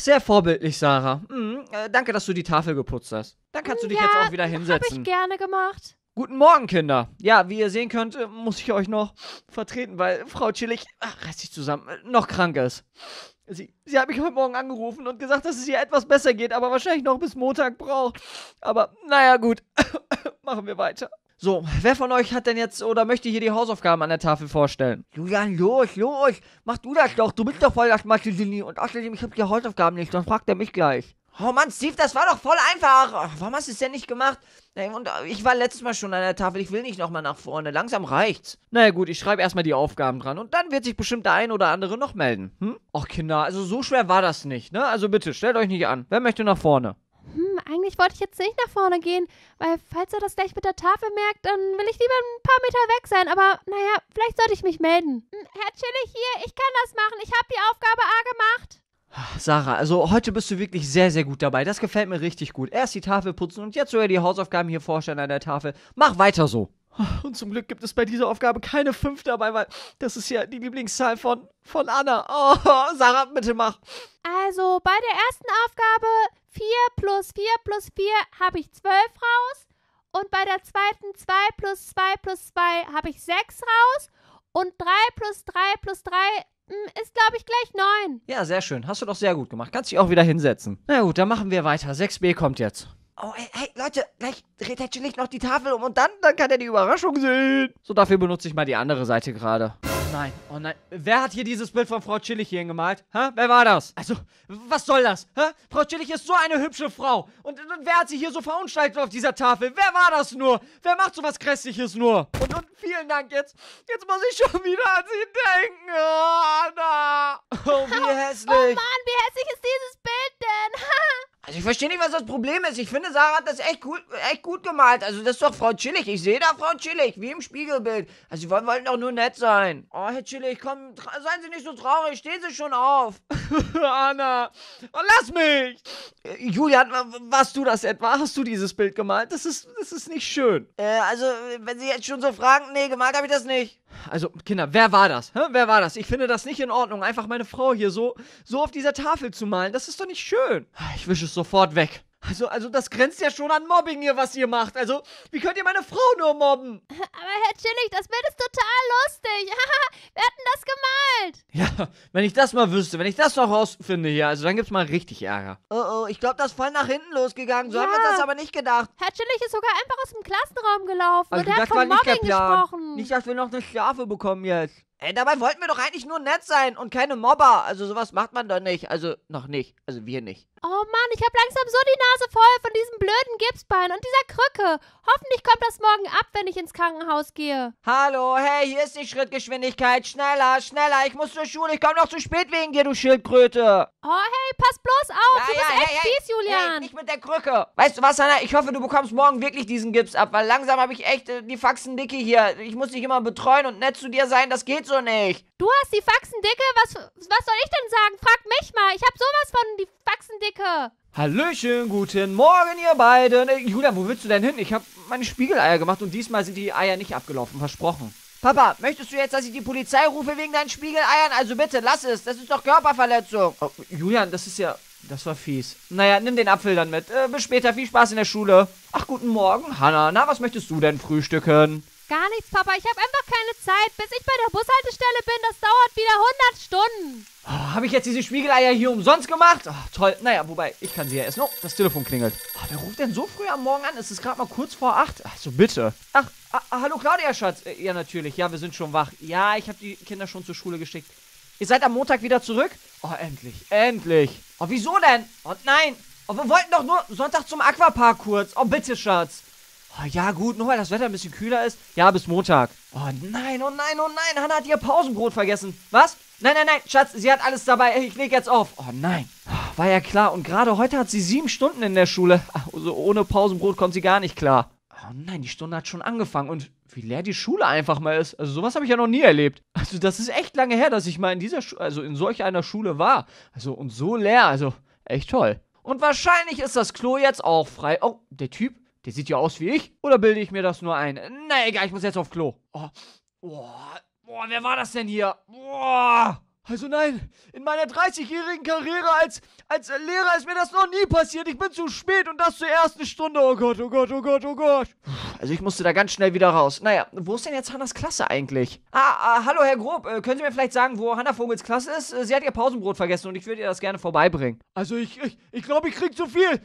Sehr vorbildlich, Sarah. Danke, dass du die Tafel geputzt hast. Dann kannst du dich jetzt auch wieder hinsetzen. Das habe ich gerne gemacht. Guten Morgen, Kinder. Ja, wie ihr sehen könnt, muss ich euch noch vertreten, weil Frau Chillig, reiß dich zusammen, noch krank ist. Sie hat mich heute Morgen angerufen und gesagt, dass es ihr etwas besser geht, aber wahrscheinlich noch bis Montag braucht. Aber naja, gut, machen wir weiter. So, wer von euch hat denn jetzt oder möchte hier die Hausaufgaben an der Tafel vorstellen? Julian, los, los, mach du das doch. Du bist doch voll das Mathe-Genie und außerdem, ich hab die Hausaufgaben nicht, dann fragt er mich gleich. Oh Mann, Steve, das war doch voll einfach. Warum hast du es denn nicht gemacht? Und ich war letztes Mal schon an der Tafel, ich will nicht nochmal nach vorne. Langsam reicht's. Naja gut, ich schreibe erstmal die Aufgaben dran und dann wird sich bestimmt der ein oder andere noch melden. Och Kinder, also so schwer war das nicht, ne? Also bitte, stellt euch nicht an. Wer möchte nach vorne? Eigentlich wollte ich jetzt nicht nach vorne gehen, weil falls er das gleich mit der Tafel merkt, dann will ich lieber ein paar Meter weg sein. Aber naja, vielleicht sollte ich mich melden. Herr Schillig hier, ich kann das machen. Ich habe die Aufgabe A gemacht. Sarah, also heute bist du wirklich sehr, sehr gut dabei. Das gefällt mir richtig gut. Erst die Tafel putzen und jetzt sogar die Hausaufgaben hier vorstellen an der Tafel. Mach weiter so. Und zum Glück gibt es bei dieser Aufgabe keine 5 dabei, weil das ist ja die Lieblingszahl von Anna. Oh, Sarah, bitte mach. Also bei der ersten Aufgabe 4 plus 4 plus 4 habe ich 12 raus. Und bei der zweiten 2 plus 2 plus 2 habe ich 6 raus. Und 3 plus 3 plus 3... ist, glaube ich, gleich 9. Ja, sehr schön. Hast du doch sehr gut gemacht. Kannst dich auch wieder hinsetzen. Na gut, dann machen wir weiter. 6b kommt jetzt. Oh, hey, Leute, gleich dreht Herr Schillig noch die Tafel um und dann kann er die Überraschung sehen. So, dafür benutze ich mal die andere Seite gerade. nein, oh nein. Wer hat hier dieses Bild von Frau Schillig hier hingemalt? Hä? Wer war das? Also, was soll das? Hä? Frau Schillig ist so eine hübsche Frau. Und wer hat sie hier so verunstaltet auf dieser Tafel? Wer war das nur? Wer macht so was Grässliches nur? Und vielen Dank jetzt. Jetzt muss ich schon wieder an sie denken. Hannah. Oh, wie hässlich. Oh Mann, wie hässlich ist dieses Bild denn? Also ich verstehe nicht, was das Problem ist. Ich finde, Sarah hat das echt gut gemalt. Also das ist doch Frau Schillig. Ich sehe da Frau Schillig, wie im Spiegelbild. Also sie wollten doch nur nett sein. Oh, Herr Schillig, komm, seien Sie nicht so traurig. Stehen Sie schon auf. Hannah, oh, lass mich. Julian, warst du das etwa? Hast du dieses Bild gemalt? Das ist nicht schön. Also, wenn Sie jetzt schon so fragen, nee, gemalt habe ich das nicht. Also, Kinder, wer war das? Hä? Wer war das? Ich finde das nicht in Ordnung, einfach meine Frau hier so auf dieser Tafel zu malen. Das ist doch nicht schön. Ich wische es sofort weg. Also das grenzt ja schon an Mobbing hier, was ihr macht. Also, wie könnt ihr meine Frau nur mobben? Aber Herr Chillig, das Bild ist total lustig. Wer hat denn das gemalt? Ja, wenn ich das mal wüsste, wenn ich das noch rausfinde hier, also dann gibt's mal richtig Ärger. Oh, ich glaube, das ist voll nach hinten losgegangen. So haben wir das aber nicht gedacht. Herr Chillig ist sogar einfach aus dem Klassenraum gelaufen und hat von Mobbing gesprochen. Nicht, dass wir noch eine Strafe bekommen jetzt. Ey, dabei wollten wir doch eigentlich nur nett sein und keine Mobber. Also sowas macht man doch nicht. Also noch nicht. Also wir nicht. Oh Mann, ich habe langsam so die Nase voll von diesem blöden Gipsbein und dieser Krücke. Hoffentlich kommt das morgen ab, wenn ich ins Krankenhaus gehe. Hallo, hey, hier ist die Schrittgeschwindigkeit. Schneller, schneller. Ich muss zur Schule. Ich komme noch zu spät wegen dir, du Schildkröte. Oh, hey, pass bloß auf. Ja, du bist echt fies, Julian. Hey, nicht mit der Krücke. Weißt du was, Hannah? Ich hoffe, du bekommst morgen wirklich diesen Gips ab, weil langsam habe ich echt die Faxen dicke hier. Ich muss dich immer betreuen und nett zu dir sein. Das geht so nicht. Du hast die Faxendicke? Was soll ich denn sagen? Frag mich mal. Ich hab sowas von die Faxendicke. Hallöchen, guten Morgen, ihr beiden. Julian, wo willst du denn hin? Ich hab meine Spiegeleier gemacht und diesmal sind die Eier nicht abgelaufen. Versprochen. Papa, möchtest du jetzt, dass ich die Polizei rufe wegen deinen Spiegeleiern? Also bitte, lass es. Das ist doch Körperverletzung. Oh, Julian, das ist ja... Das war fies. Naja, nimm den Apfel dann mit. Bis später. Viel Spaß in der Schule. Ach, guten Morgen, Hannah. Na, was möchtest du denn frühstücken? Gar nichts, Papa. Ich habe einfach keine Zeit. Bis ich bei der Bushaltestelle bin, das dauert wieder 100 Stunden. Oh, habe ich jetzt diese Spiegeleier hier umsonst gemacht? Oh, toll. Naja, wobei, ich kann sie ja essen. Oh, das Telefon klingelt. Oh, wer ruft denn so früh am Morgen an? Es ist gerade mal kurz vor 8. Also bitte. Ach, hallo Claudia, Schatz. Ja, natürlich. Ja, wir sind schon wach. Ja, ich habe die Kinder schon zur Schule geschickt. Ihr seid am Montag wieder zurück? Oh, endlich. Endlich. Oh, wieso denn? Oh, nein. Oh, wir wollten doch nur Sonntag zum Aquapark kurz. Oh, bitte, Schatz. Oh, ja, gut, nur weil das Wetter ein bisschen kühler ist. Ja, bis Montag. Oh nein, oh nein, oh nein. Hannah hat ihr Pausenbrot vergessen. Was? Nein, nein, nein, Schatz, sie hat alles dabei. Ich leg jetzt auf. Oh nein. War ja klar. Und gerade heute hat sie 7 Stunden in der Schule. Also ohne Pausenbrot kommt sie gar nicht klar. Oh nein, die Stunde hat schon angefangen. Und wie leer die Schule einfach mal ist. Also sowas habe ich ja noch nie erlebt. Also das ist echt lange her, dass ich mal in dieser solch einer Schule war. Also und so leer. Also echt toll. Und wahrscheinlich ist das Klo jetzt auch frei. Oh, der Typ. Der sieht ja aus wie ich. Oder bilde ich mir das nur ein? Na egal, ich muss jetzt auf Klo. Oh, oh, oh, wer war das denn hier? Oh, also nein, in meiner 30-jährigen Karriere als Lehrer ist mir das noch nie passiert. Ich bin zu spät und das zur ersten Stunde. Oh Gott, oh Gott, oh Gott, oh Gott. Also ich musste da ganz schnell wieder raus. Naja, wo ist denn jetzt Hannas Klasse eigentlich? Hallo Herr Grob, können Sie mir vielleicht sagen, wo Hannah Vogels Klasse ist? Sie hat ihr Pausenbrot vergessen und ich würde ihr das gerne vorbeibringen. Also ich glaube, ich krieg zu viel.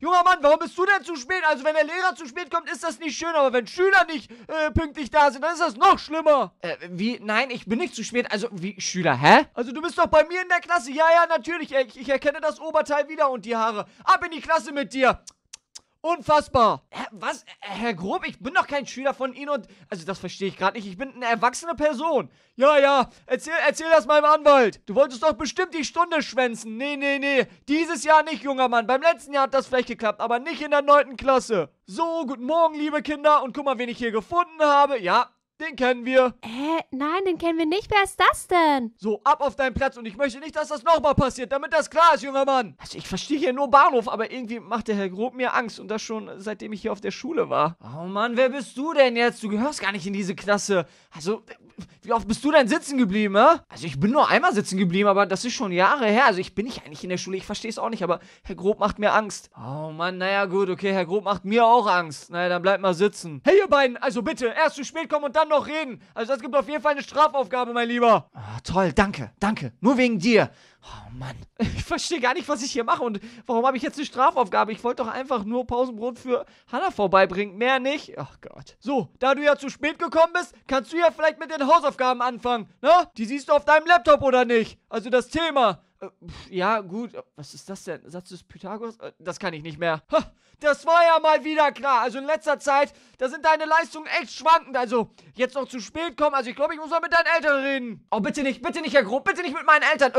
Junger Mann, warum bist du denn zu spät? Also wenn der Lehrer zu spät kommt, ist das nicht schön, aber wenn Schüler nicht pünktlich da sind, dann ist das noch schlimmer. Wie? Nein, ich bin nicht zu spät. Also wie Schüler, hä? Also du bist doch bei mir in der Klasse. Ja, ja, natürlich. Ich erkenne das Oberteil wieder und die Haare. Ab in die Klasse mit dir. Unfassbar. Was? Herr Grob, ich bin doch kein Schüler von Ihnen und... Also das verstehe ich gerade nicht. Ich bin eine erwachsene Person. Ja, ja. Erzähl das meinem Anwalt. Du wolltest doch bestimmt die Stunde schwänzen. Nee, nee, nee. Dieses Jahr nicht, junger Mann. Beim letzten Jahr hat das vielleicht geklappt, aber nicht in der 9. Klasse. So, guten Morgen, liebe Kinder. Und guck mal, wen ich hier gefunden habe. Ja, den kennen wir. Nein, den kennen wir nicht. Wer ist das denn? So, ab auf deinen Platz und ich möchte nicht, dass das nochmal passiert, damit das klar ist, junger Mann. Also, ich verstehe hier nur Bahnhof, aber irgendwie macht der Herr Grob mir Angst und das schon, seitdem ich hier auf der Schule war. Oh Mann, wer bist du denn jetzt? Du gehörst gar nicht in diese Klasse. Also, wie oft bist du denn sitzen geblieben, hä? Also, ich bin nur einmal sitzen geblieben, aber das ist schon Jahre her. Also, ich bin nicht eigentlich in der Schule, ich verstehe es auch nicht, aber Herr Grob macht mir Angst. Oh Mann, naja, gut, okay, Herr Grob macht mir auch Angst. Naja, dann bleib mal sitzen. Hey, ihr beiden, also bitte, erst zu spät kommen und dann noch reden. Also das gibt auf jeden Fall eine Strafaufgabe, mein Lieber. Ah, toll, danke, danke. Nur wegen dir. Oh Mann, ich verstehe gar nicht, was ich hier mache und warum habe ich jetzt eine Strafaufgabe? Ich wollte doch einfach nur Pausenbrot für Hannah vorbeibringen, mehr nicht. Ach Gott. So, da du ja zu spät gekommen bist, kannst du ja vielleicht mit den Hausaufgaben anfangen, ne? Die siehst du auf deinem Laptop, oder nicht? Also das Thema. Ja, gut. Was ist das denn? Satz des Pythagoras? Das kann ich nicht mehr. Ha, das war ja mal wieder klar. Also in letzter Zeit, da sind deine Leistungen echt schwankend. Also jetzt noch zu spät kommen. Also ich glaube, ich muss mal mit deinen Eltern reden. Oh, bitte nicht, Herr Grob. Bitte nicht mit meinen Eltern.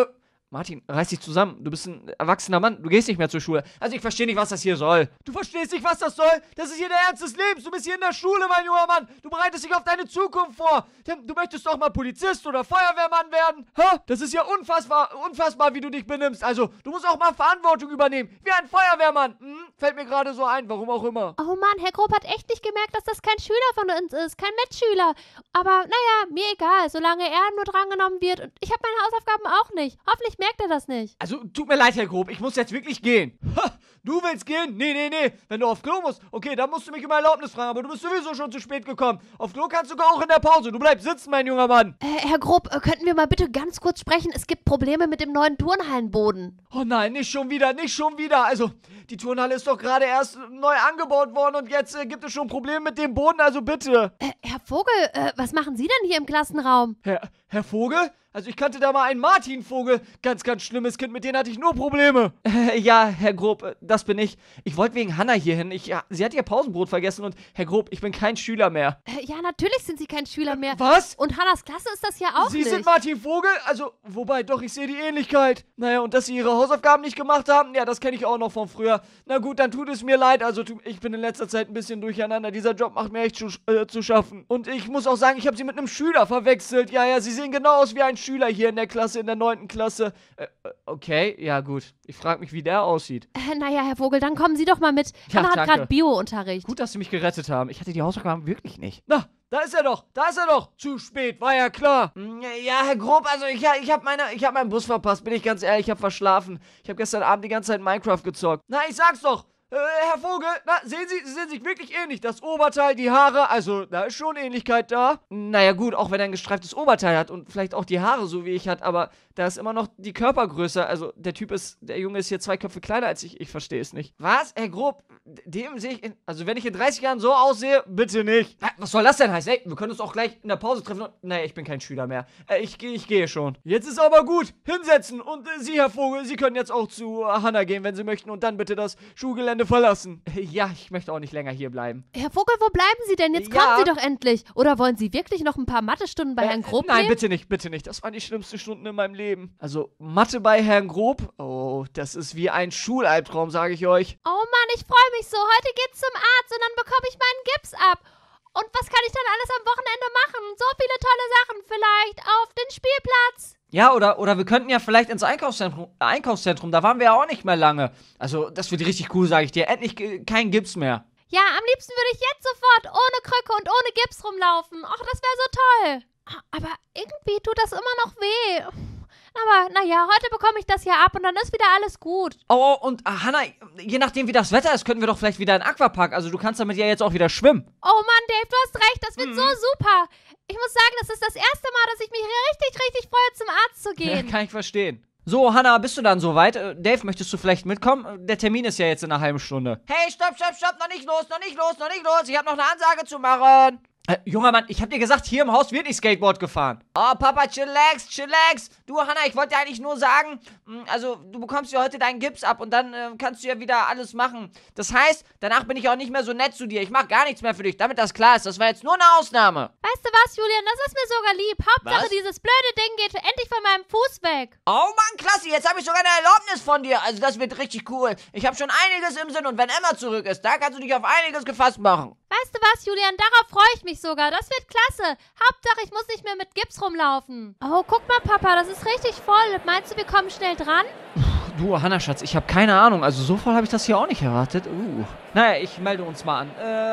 Martin, reiß dich zusammen. Du bist ein erwachsener Mann. Du gehst nicht mehr zur Schule. Also ich verstehe nicht, was das hier soll. Du verstehst nicht, was das soll? Das ist hier der Ernst des Lebens. Du bist hier in der Schule, mein junger Mann. Du bereitest dich auf deine Zukunft vor. Du möchtest doch mal Polizist oder Feuerwehrmann werden. Ha? Das ist ja unfassbar, unfassbar, wie du dich benimmst. Also, du musst auch mal Verantwortung übernehmen. Wie ein Feuerwehrmann. Hm? Fällt mir gerade so ein, warum auch immer. Oh Mann, Herr Grob hat echt nicht gemerkt, dass das kein Schüler von uns ist. Kein Mitschüler. Aber naja, mir egal. Solange er nur drangenommen wird. Und ich habe meine Hausaufgaben auch nicht. Hoffentlich merkt er das nicht. Also, tut mir leid, Herr Grob. Ich muss jetzt wirklich gehen. Ha, du willst gehen? Nee, nee, nee. Wenn du auf Klo musst, okay, dann musst du mich um Erlaubnis fragen. Aber du bist sowieso schon zu spät gekommen. Auf Klo kannst du auch in der Pause. Du bleibst sitzen, mein junger Mann. Herr Grob, könnten wir mal bitte ganz kurz sprechen? Es gibt Probleme mit dem neuen Turnhallenboden. Oh nein, nicht schon wieder, nicht schon wieder. Also, die Turnhalle ist doch gerade erst neu angebaut worden und jetzt gibt es schon Probleme mit dem Boden. Also bitte. Herr Vogel, was machen Sie denn hier im Klassenraum? Herr Vogel? Also ich kannte da mal einen Martinvogel. Ganz, ganz schlimmes Kind, mit denen hatte ich nur Probleme. Ja, Herr Grob, das bin ich. Ich wollte wegen Hannah hier hin. Sie hat ihr Pausenbrot vergessen und, Herr Grob, ich bin kein Schüler mehr. Ja, natürlich sind Sie kein Schüler mehr. Was? Und Hannahs Klasse ist das ja auch nicht. Sie sind Martinvogel? Also, wobei, doch, ich sehe die Ähnlichkeit. Naja, und dass Sie Ihre Hausaufgaben nicht gemacht haben, ja, das kenne ich auch noch von früher. Na gut, dann tut es mir leid. Also, ich bin in letzter Zeit ein bisschen durcheinander. Dieser Job macht mir echt zu schaffen. Und ich muss auch sagen, ich habe Sie mit einem Schüler verwechselt. Ja, ja, Sie sehen genau aus wie ein Schüler hier in der Klasse, in der 9. Klasse. Okay, ja gut. Ich frage mich, wie der aussieht. Naja, Herr Vogel, dann kommen Sie doch mal mit. Ja, Hannah hat gerade Bio-Unterricht. Gut, dass Sie mich gerettet haben. Ich hatte die Hausaufgaben wirklich nicht. Na, da ist er doch. Da ist er doch. Zu spät, war ja klar. Ja, Herr Grob, also ich hab meinen Bus verpasst, bin ich ganz ehrlich. Ich habe verschlafen. Ich habe gestern Abend die ganze Zeit Minecraft gezockt. Na, ich sag's doch. Herr Vogel, na, sehen Sie, Sie sehen sich wirklich ähnlich. Das Oberteil, die Haare, also da ist schon Ähnlichkeit da. Naja gut, auch wenn er ein gestreiftes Oberteil hat und vielleicht auch die Haare so wie ich hat, aber da ist immer noch die Körpergröße. Also der Junge ist hier 2 Köpfe kleiner als ich verstehe es nicht. Was, Herr Grob, dem sehe ich, also wenn ich in 30 Jahren so aussehe, bitte nicht. Was soll das denn heißen? Ey, wir können uns auch gleich in der Pause treffen und, naja, ich bin kein Schüler mehr. Ich gehe schon. Jetzt ist aber gut, hinsetzen und Sie, Herr Vogel, Sie können jetzt auch zu Hannah gehen, wenn Sie möchten und dann bitte das Schulgelände verlassen. Ja, ich möchte auch nicht länger hier bleiben. Herr Vogel, wo bleiben Sie denn? Jetzt kommen Sie doch endlich. Oder wollen Sie wirklich noch ein paar Mathestunden bei Herrn Grob nehmen? Nein, bitte nicht, bitte nicht. Das waren die schlimmsten Stunden in meinem Leben. Also, Mathe bei Herrn Grob? Oh, das ist wie ein Schulalbtraum, sage ich euch. Oh Mann, ich freue mich so. Heute geht's zum Arzt und dann bekomme ich meinen Gips ab. Und was kann ich dann alles am Wochenende machen? So viele tolle Sachen vielleicht auf den Spielplatz. Ja, oder wir könnten ja vielleicht ins Einkaufszentrum, da waren wir ja auch nicht mehr lange. Also, das wird richtig cool, sage ich dir. Endlich kein Gips mehr. Ja, am liebsten würde ich jetzt sofort ohne Krücke und ohne Gips rumlaufen. Och, das wäre so toll. Aber irgendwie tut das immer noch weh. Aber, naja, heute bekomme ich das hier ab und dann ist wieder alles gut. Oh, und Hannah, je nachdem wie das Wetter ist, könnten wir doch vielleicht wieder in den Aquapark. Also du kannst damit ja jetzt auch wieder schwimmen. Oh Mann, Dave, du hast recht, das wird so super. Ich muss sagen, das ist das erste Mal, dass ich mich richtig, richtig freue, zum Arzt zu gehen. Ja, kann ich verstehen. So, Hannah, bist du dann soweit? Dave, möchtest du vielleicht mitkommen? Der Termin ist ja jetzt in einer halben Stunde. Hey, stopp, stopp, stopp, noch nicht los, noch nicht los, noch nicht los. Ich habe noch eine Ansage zu machen. Junger Mann, ich hab dir gesagt, hier im Haus wird nicht Skateboard gefahren. Oh, Papa, chillax, chillax. Du, Hannah, ich wollte dir eigentlich nur sagen, also, du bekommst ja heute deinen Gips ab und dann kannst du ja wieder alles machen. Das heißt, danach bin ich auch nicht mehr so nett zu dir. Ich mach gar nichts mehr für dich, damit das klar ist. Das war jetzt nur eine Ausnahme. Weißt du was, Julian, das ist mir sogar lieb. Hauptsache, dieses blöde Ding geht endlich von meinem Fuß weg. Oh Mann, klasse, jetzt habe ich sogar eine Erlaubnis von dir. Also, das wird richtig cool. Ich habe schon einiges im Sinn und wenn Emma zurück ist, da kannst du dich auf einiges gefasst machen. Weißt du was, Julian, darauf freue ich mich sogar. Das wird klasse. Hauptsache, ich muss nicht mehr mit Gips rumlaufen. Oh, guck mal, Papa, das ist richtig voll. Meinst du, wir kommen schnell dran? du, Hannah, Schatz, ich habe keine Ahnung. Also so voll habe ich das hier auch nicht erwartet. Naja, ich melde uns mal an.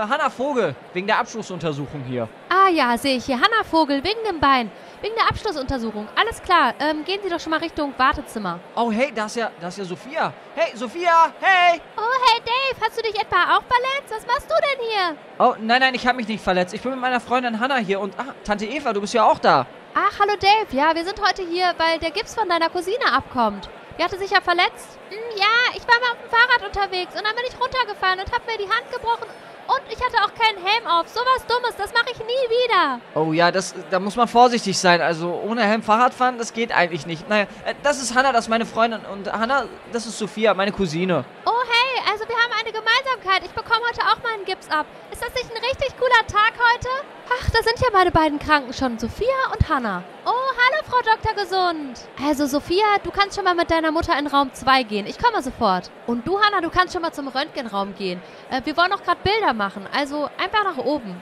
Hannah Vogel, wegen der Abschlussuntersuchung hier. Ah ja, sehe ich hier. Hannah Vogel, wegen dem Bein. Wegen der Abschlussuntersuchung. Alles klar, gehen Sie doch schon mal Richtung Wartezimmer. Oh, hey, da ist ja Sophia. Hey, Sophia, hey! Oh, hey, Dave, hast du dich etwa auch verletzt? Was machst du denn hier? Oh, nein, nein, ich habe mich nicht verletzt. Ich bin mit meiner Freundin Hannah hier und, ach, Tante Eva, du bist ja auch da. Ach, hallo, Dave. Ja, wir sind heute hier, weil der Gips von deiner Cousine abkommt. Die hatte sich ja verletzt. Ja, ich war mal auf dem Fahrrad unterwegs und dann bin ich runtergefallen und habe mir die Hand gebrochen. Und ich hatte auch keinen Helm auf. Sowas Dummes, das mache ich nie wieder. Oh ja, da muss man vorsichtig sein. Also ohne Helm Fahrrad fahren, das geht eigentlich nicht. Naja, das ist Hannah, das ist meine Freundin. Und Hannah, das ist Sophia, meine Cousine. Oh hey, also wir haben eine Gemeinsamkeit. Ich bekomme heute auch meinen Gips ab. Ist das nicht ein richtig cooler Tag heute? Ach, da sind ja meine beiden Kranken schon, Sophia und Hannah. Oh, hallo Frau Dr. Gesund. Also Sophia, du kannst schon mal mit deiner Mutter in Raum 2 gehen. Ich komme sofort. Und du, Hannah, du kannst schon mal zum Röntgenraum gehen. Wir wollen noch gerade Bilder machen, also einfach nach oben.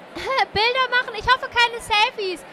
Bilder machen? Ich hoffe keine Selfies.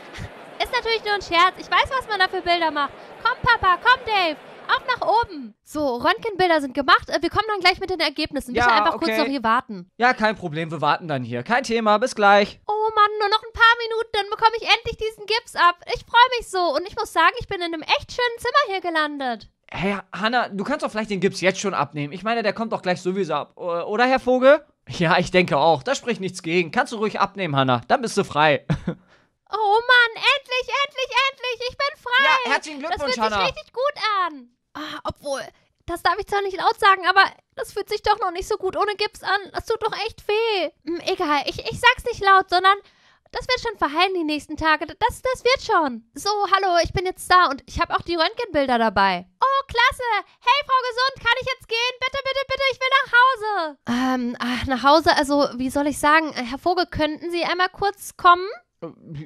Ist natürlich nur ein Scherz. Ich weiß, was man da für Bilder macht. Komm, Papa, komm, Dave. Auf nach oben. So, Röntgenbilder sind gemacht. Wir kommen dann gleich mit den Ergebnissen. Ja, bitte einfach kurz noch hier warten. Ja, kein Problem. Wir warten dann hier. Kein Thema. Bis gleich. Oh Mann, nur noch ein paar Minuten, dann bekomme ich endlich diesen Gips ab. Ich freue mich so. Und ich muss sagen, ich bin in einem echt schönen Zimmer hier gelandet. Hey, Hannah, du kannst doch vielleicht den Gips jetzt schon abnehmen. Ich meine, der kommt doch gleich sowieso ab. Oder, Herr Vogel? Ja, ich denke auch. Da spricht nichts gegen. Kannst du ruhig abnehmen, Hannah. Dann bist du frei. Oh Mann, endlich, endlich, endlich. Ich bin frei. Ja, herzlichen Glückwunsch, Hannah. Das fühlt sich richtig gut an. Ah, obwohl, das darf ich zwar nicht laut sagen, aber das fühlt sich doch noch nicht so gut ohne Gips an. Das tut doch echt weh. Egal, ich sag's nicht laut, sondern das wird schon verheilen die nächsten Tage. Das wird schon. So, hallo, ich bin jetzt da und ich habe auch die Röntgenbilder dabei. Oh, klasse. Hey, Frau Gesund, kann ich jetzt gehen? Bitte, bitte, bitte, ich will nach Hause. Nach Hause, also, wie soll ich sagen? Herr Vogel, könnten Sie einmal kurz kommen?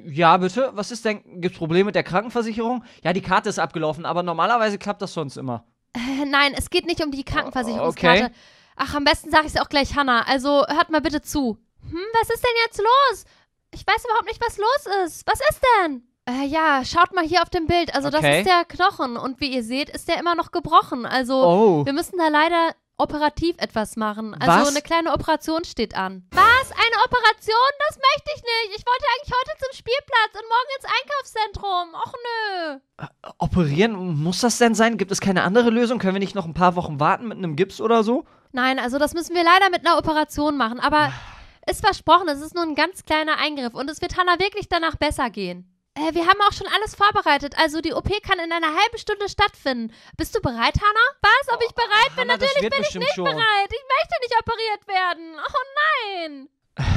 Ja, bitte? Was ist denn? Gibt's Probleme mit der Krankenversicherung? Ja, die Karte ist abgelaufen, aber normalerweise klappt das sonst immer. Nein, es geht nicht um die Krankenversicherungskarte. Okay. Ach, am besten sage ich es auch gleich, Hannah. Also, hört mal bitte zu. Was ist denn jetzt los? Ich weiß überhaupt nicht, was los ist. Was ist denn? Ja, schaut mal hier auf dem Bild. Also, das ist der Knochen. Und wie ihr seht, ist der immer noch gebrochen. Also, wir müssen da leider operativ etwas machen. Also eine kleine Operation steht an. Was? Eine Operation? Das möchte ich nicht. Ich wollte eigentlich heute zum Spielplatz und morgen ins Einkaufszentrum. Och nö. Operieren? Muss das denn sein? Gibt es keine andere Lösung? Können wir nicht noch ein paar Wochen warten mit einem Gips oder so? Nein, also das müssen wir leider mit einer Operation machen. Aber ist versprochen, es ist nur ein ganz kleiner Eingriff und es wird Hannah wirklich danach besser gehen. Wir haben auch schon alles vorbereitet, also die OP kann in einer halben Stunde stattfinden. Bist du bereit, Hannah? Was? Ob ich bereit bin? Hannah, natürlich bin ich nicht bereit. Ich möchte nicht operiert werden. Oh nein.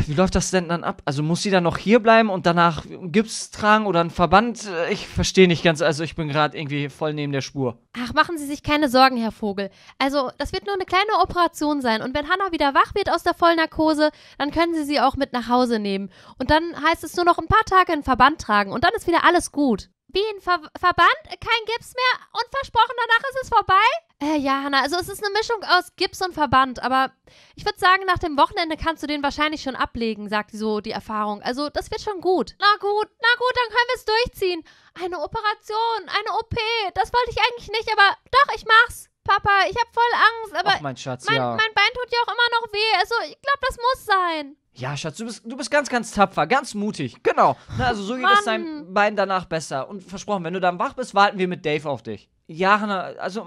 Wie läuft das denn dann ab? Also muss sie dann noch hier bleiben und danach Gips tragen oder einen Verband? Ich verstehe nicht ganz, also ich bin gerade irgendwie voll neben der Spur. Ach, machen Sie sich keine Sorgen, Herr Vogel. Also, das wird nur eine kleine Operation sein und wenn Hannah wieder wach wird aus der Vollnarkose, dann können Sie sie auch mit nach Hause nehmen. Und dann heißt es nur noch ein paar Tage einen Verband tragen und dann ist wieder alles gut. Wie ein Verband? Kein Gips mehr? Und versprochen, danach ist es vorbei? Ja, Hannah, also es ist eine Mischung aus Gips und Verband, aber ich würde sagen, nach dem Wochenende kannst du den wahrscheinlich schon ablegen, sagt so die Erfahrung. Also das wird schon gut. Na gut, dann können wir es durchziehen. Eine Operation, eine OP, das wollte ich eigentlich nicht, aber doch, ich mach's. Papa, ich hab voll Angst, aber ach, mein Schatz, mein Bein tut ja auch immer noch weh, also ich glaube, das muss sein. Ja, Schatz, du bist ganz, ganz tapfer, ganz mutig, genau. Na, also so geht es deinem Bein danach besser. Und versprochen, wenn du dann wach bist, warten wir mit Dave auf dich. Ja, Hannah, also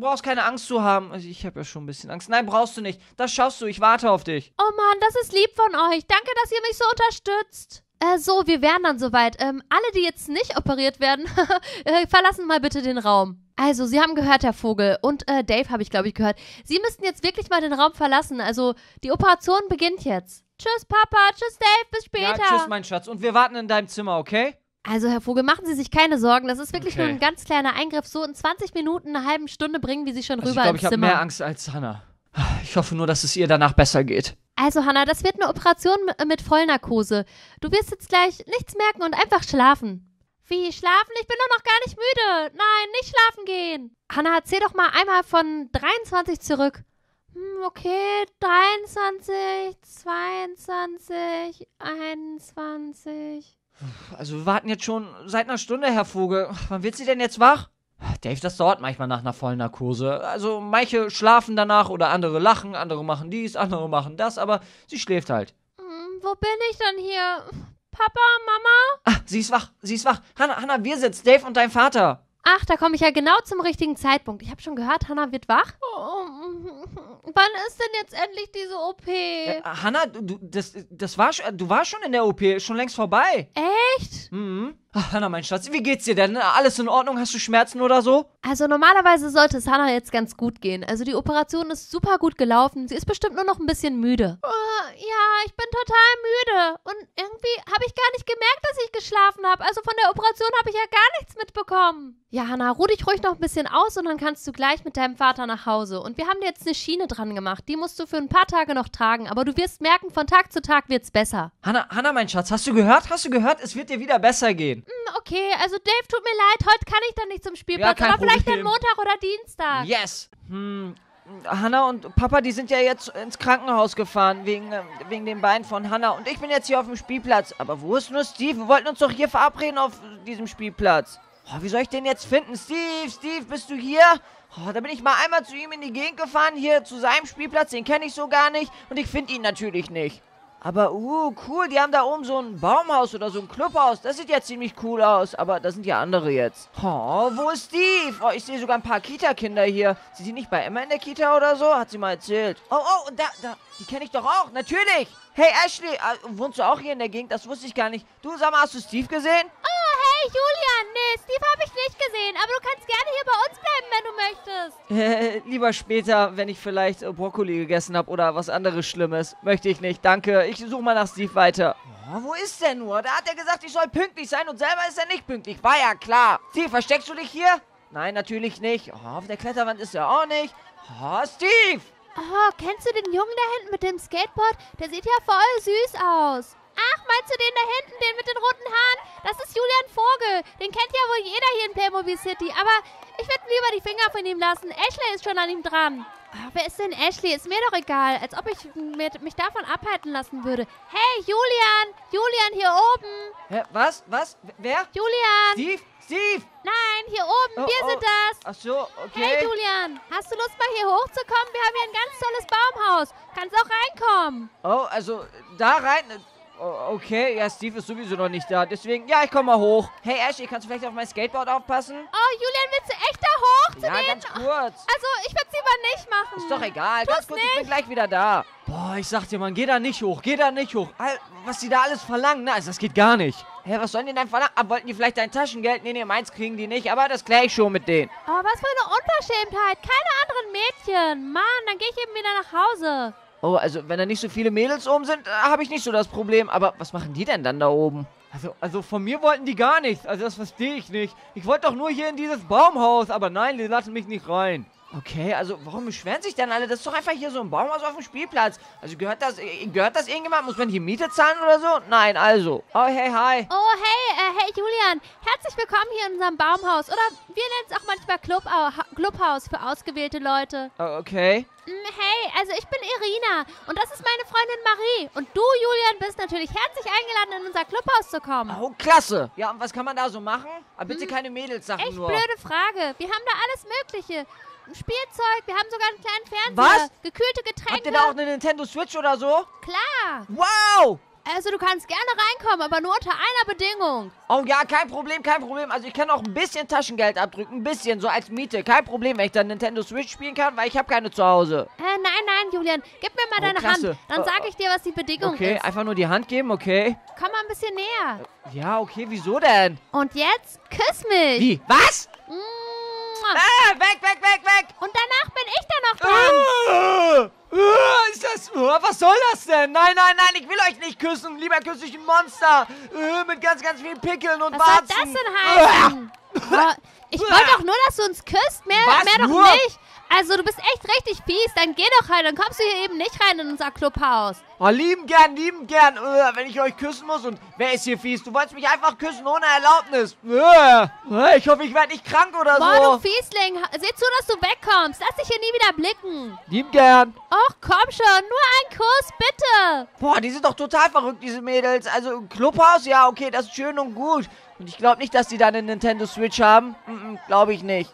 brauchst keine Angst zu haben. Also, ich habe ja schon ein bisschen Angst. Nein, brauchst du nicht. Das schaffst du, ich warte auf dich. Oh Mann, das ist lieb von euch. Danke, dass ihr mich so unterstützt. So, wir wären dann soweit. Alle, die jetzt nicht operiert werden, verlassen mal bitte den Raum. Also, Sie haben gehört, Herr Vogel, und Dave habe ich, glaube ich, gehört. Sie müssten jetzt wirklich mal den Raum verlassen. Also, die Operation beginnt jetzt. Tschüss, Papa. Tschüss, Dave. Bis später. Ja, tschüss, mein Schatz. Und wir warten in deinem Zimmer, okay? Also, Herr Vogel, machen Sie sich keine Sorgen. Das ist wirklich nur ein ganz kleiner Eingriff. So in 20 Minuten, eine halbe Stunde bringen wir Sie schon rüber ins Zimmer. Ich habe mehr Angst als Hannah. Ich hoffe nur, dass es ihr danach besser geht. Also, Hannah, das wird eine Operation mit Vollnarkose. Du wirst jetzt gleich nichts merken und einfach schlafen. Wie, schlafen? Ich bin doch noch gar nicht müde. Nein, nicht schlafen gehen. Hannah, erzähl doch mal einmal von 23 zurück. Okay, 23, 22, 21. Also wir warten jetzt schon seit einer Stunde, Herr Vogel. Wann wird sie denn jetzt wach? Dave, das dauert manchmal nach einer vollen Narkose. Also manche schlafen danach oder andere lachen, andere machen dies, andere machen das, aber sie schläft halt. Wo bin ich denn hier? Papa, Mama? Ach, sie ist wach, sie ist wach. Hannah, wir sind's, Dave und dein Vater. Ach, da komme ich ja genau zum richtigen Zeitpunkt. Ich habe schon gehört, Hannah wird wach. Oh, wann ist denn jetzt endlich diese OP? Hannah, du warst schon in der OP, schon längst vorbei. Echt? Mhm. Ach, Hannah, mein Schatz, wie geht's dir denn? Alles in Ordnung? Hast du Schmerzen oder so? Also normalerweise sollte es Hannah jetzt ganz gut gehen. Also die Operation ist super gut gelaufen. Sie ist bestimmt nur noch ein bisschen müde. Ja, ich bin total müde. Und irgendwie habe ich gar nicht gemerkt, dass ich geschlafen habe. Also von der Operation habe ich ja gar nichts mitbekommen. Ja, Hannah, ruh dich ruhig noch ein bisschen aus und dann kannst du gleich mit deinem Vater nach Hause. Und wir haben dir jetzt eine Schiene dran gemacht. Die musst du für ein paar Tage noch tragen. Aber du wirst merken, von Tag zu Tag wird's besser. Hannah, mein Schatz, hast du gehört? Hast du gehört? Es wird dir wieder besser gehen. Okay, also Dave, tut mir leid. Heute kann ich dann nicht zum Spielplatz. Ja, aber vielleicht dann Montag oder Dienstag. Yes. Hannah und Papa, die sind ja jetzt ins Krankenhaus gefahren, wegen dem Bein von Hannah. Und ich bin jetzt hier auf dem Spielplatz. Aber wo ist nur Steve? Wir wollten uns doch hier verabreden auf diesem Spielplatz. Oh, wie soll ich den jetzt finden? Steve, bist du hier? Oh, da bin ich mal einmal zu ihm in die Gegend gefahren, hier zu seinem Spielplatz, den kenne ich so gar nicht und ich finde ihn natürlich nicht. Aber, cool, die haben da oben so ein Baumhaus oder so ein Clubhaus, das sieht ja ziemlich cool aus, aber da sind ja andere jetzt. Oh, wo ist Steve? Oh, ich sehe sogar ein paar Kita-Kinder hier. Sind die nicht bei Emma in der Kita oder so? Hat sie mal erzählt. Oh, und da, die kenne ich doch auch, natürlich. Hey, Ashley, wohnst du auch hier in der Gegend? Das wusste ich gar nicht. Du, sag mal, hast du Steve gesehen? Oh, hey, Julian, nee, Steve habe ich nicht gesehen, aber du kannst gerne hier bei uns bleiben, wenn du möchtest. Lieber später, wenn ich vielleicht Brokkoli gegessen habe oder was anderes Schlimmes. Möchte ich nicht, danke. Ich suche mal nach Steve weiter. Oh, wo ist der nur? Da hat er gesagt, ich soll pünktlich sein und selber ist er nicht pünktlich. War ja klar. Steve, versteckst du dich hier? Nein, natürlich nicht. Oh, auf der Kletterwand ist er auch nicht. Oh, Steve! Oh, kennst du den Jungen da hinten mit dem Skateboard? Der sieht ja voll süß aus. Ach, meinst du den da hinten, den mit den roten Haaren? Das ist Julian Vogel. Den kennt ja wohl jeder hier in Playmobil City. Aber ich würde lieber die Finger von ihm lassen. Ashley ist schon an ihm dran. Ach, wer ist denn Ashley? Ist mir doch egal. Als ob ich mich davon abhalten lassen würde. Hey, Julian. Julian, hier oben. Hä, was? Was? Wer? Julian. Steve! Nein, hier oben, wir sind das. Ach so, okay. Hey Julian, hast du Lust mal hier hochzukommen? Wir haben hier ein ganz tolles Baumhaus. Kannst auch reinkommen. Oh, also da rein? Okay, ja, Steve ist sowieso noch nicht da. Deswegen, ja, ich komme mal hoch. Hey Ashley, kannst du vielleicht auf mein Skateboard aufpassen? Oh, Julian, willst du echt da hoch zu denen? Ja, ganz kurz. Also, ich würde es lieber nicht machen. Ist doch egal, ganz kurz, ich bin gleich wieder da. Boah, ich sag dir, Mann, geh da nicht hoch, geh da nicht hoch. Was die da alles verlangen, na, also das geht gar nicht. Hä, was sollen die denn verlangen? Wollten die vielleicht dein Taschengeld? Nee, meins kriegen die nicht, aber das gleich schon mit denen. Oh, was für eine Unverschämtheit. Keine anderen Mädchen. Mann, dann gehe ich eben wieder nach Hause. Oh, also wenn da nicht so viele Mädels oben sind, habe ich nicht so das Problem. Aber was machen die denn dann da oben? Also von mir wollten die gar nichts. Also das verstehe ich nicht. Ich wollte doch nur hier in dieses Baumhaus, aber nein, die lassen mich nicht rein. Okay, also warum beschweren sich denn alle? Das ist doch einfach hier so ein Baumhaus auf dem Spielplatz. Also gehört das irgendjemand? Muss man hier Miete zahlen oder so? Nein, also. Oh, hey, hi. Oh, hey, hey Julian. Herzlich willkommen hier in unserem Baumhaus. Oder wir nennen es auch manchmal Clubhaus für ausgewählte Leute. Oh, okay. Hey, also ich bin Irina und das ist meine Freundin Marie. Und du, Julian, bist natürlich herzlich eingeladen, in unser Clubhaus zu kommen. Oh, klasse. Ja, und was kann man da so machen? Aber bitte keine Mädelssachen echt nur. Echt blöde Frage. Wir haben da alles Mögliche. Spielzeug, wir haben sogar einen kleinen Fernseher. Was? Gekühlte Getränke. Habt ihr da auch eine Nintendo Switch oder so? Klar. Wow. Also du kannst gerne reinkommen, aber nur unter einer Bedingung. Oh ja, kein Problem. Also ich kann auch ein bisschen Taschengeld abdrücken, ein bisschen, so als Miete. Kein Problem, wenn ich dann Nintendo Switch spielen kann, weil ich habe keine zu Hause. Nein, Julian, gib mir mal deine Hand, dann sage ich dir, was die Bedingung ist. Okay, einfach nur die Hand geben, okay. Komm mal ein bisschen näher. Ja, okay, wieso denn? Und jetzt küss mich. Wie? Was? Ah, weg! Und danach bin ich dann noch dran. Ist das... was soll das denn? Nein, ich will euch nicht küssen. Lieber küsse ich ein Monster. Mit ganz vielen Pickeln und Warzen. Was soll das denn heißen? Ich wollte doch nur, dass du uns küsst. Mehr doch nicht. Also, du bist echt richtig fies. Dann geh doch rein. Dann kommst du hier eben nicht rein in unser Clubhaus. Oh, lieben gern. Wenn ich euch küssen muss. Und wer ist hier fies? Du wolltest mich einfach küssen ohne Erlaubnis. Ich hoffe, ich werde nicht krank oder so. Boah, du Fiesling. Seh zu, dass du wegkommst. Lass dich hier nie wieder blicken. Lieben gern. Och, komm schon. Nur ein Kuss, bitte. Boah, die sind doch total verrückt, diese Mädels. Also, Clubhaus, ja, okay, das ist schön und gut. Und ich glaube nicht, dass die da eine Nintendo Switch haben. Glaube ich nicht.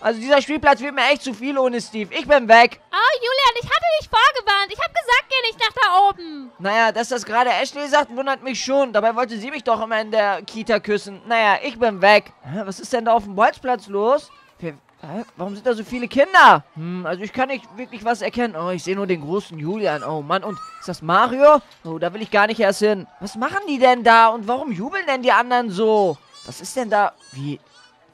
Also dieser Spielplatz wird mir echt zu viel ohne Steve. Ich bin weg. Oh, Julian, ich hatte dich vorgewarnt. Ich habe gesagt, geh nicht nach da oben. Naja, dass das gerade Ashley sagt, wundert mich schon. Dabei wollte sie mich doch immer in der Kita küssen. Naja, ich bin weg. Was ist denn da auf dem Bolzplatz los? Warum sind da so viele Kinder? Also ich kann nicht wirklich was erkennen. Oh, ich sehe nur den großen Julian. Oh Mann, und ist das Mario? Oh, da will ich gar nicht erst hin. Was machen die denn da? Und warum jubeln denn die anderen so? Was ist denn da? Wie?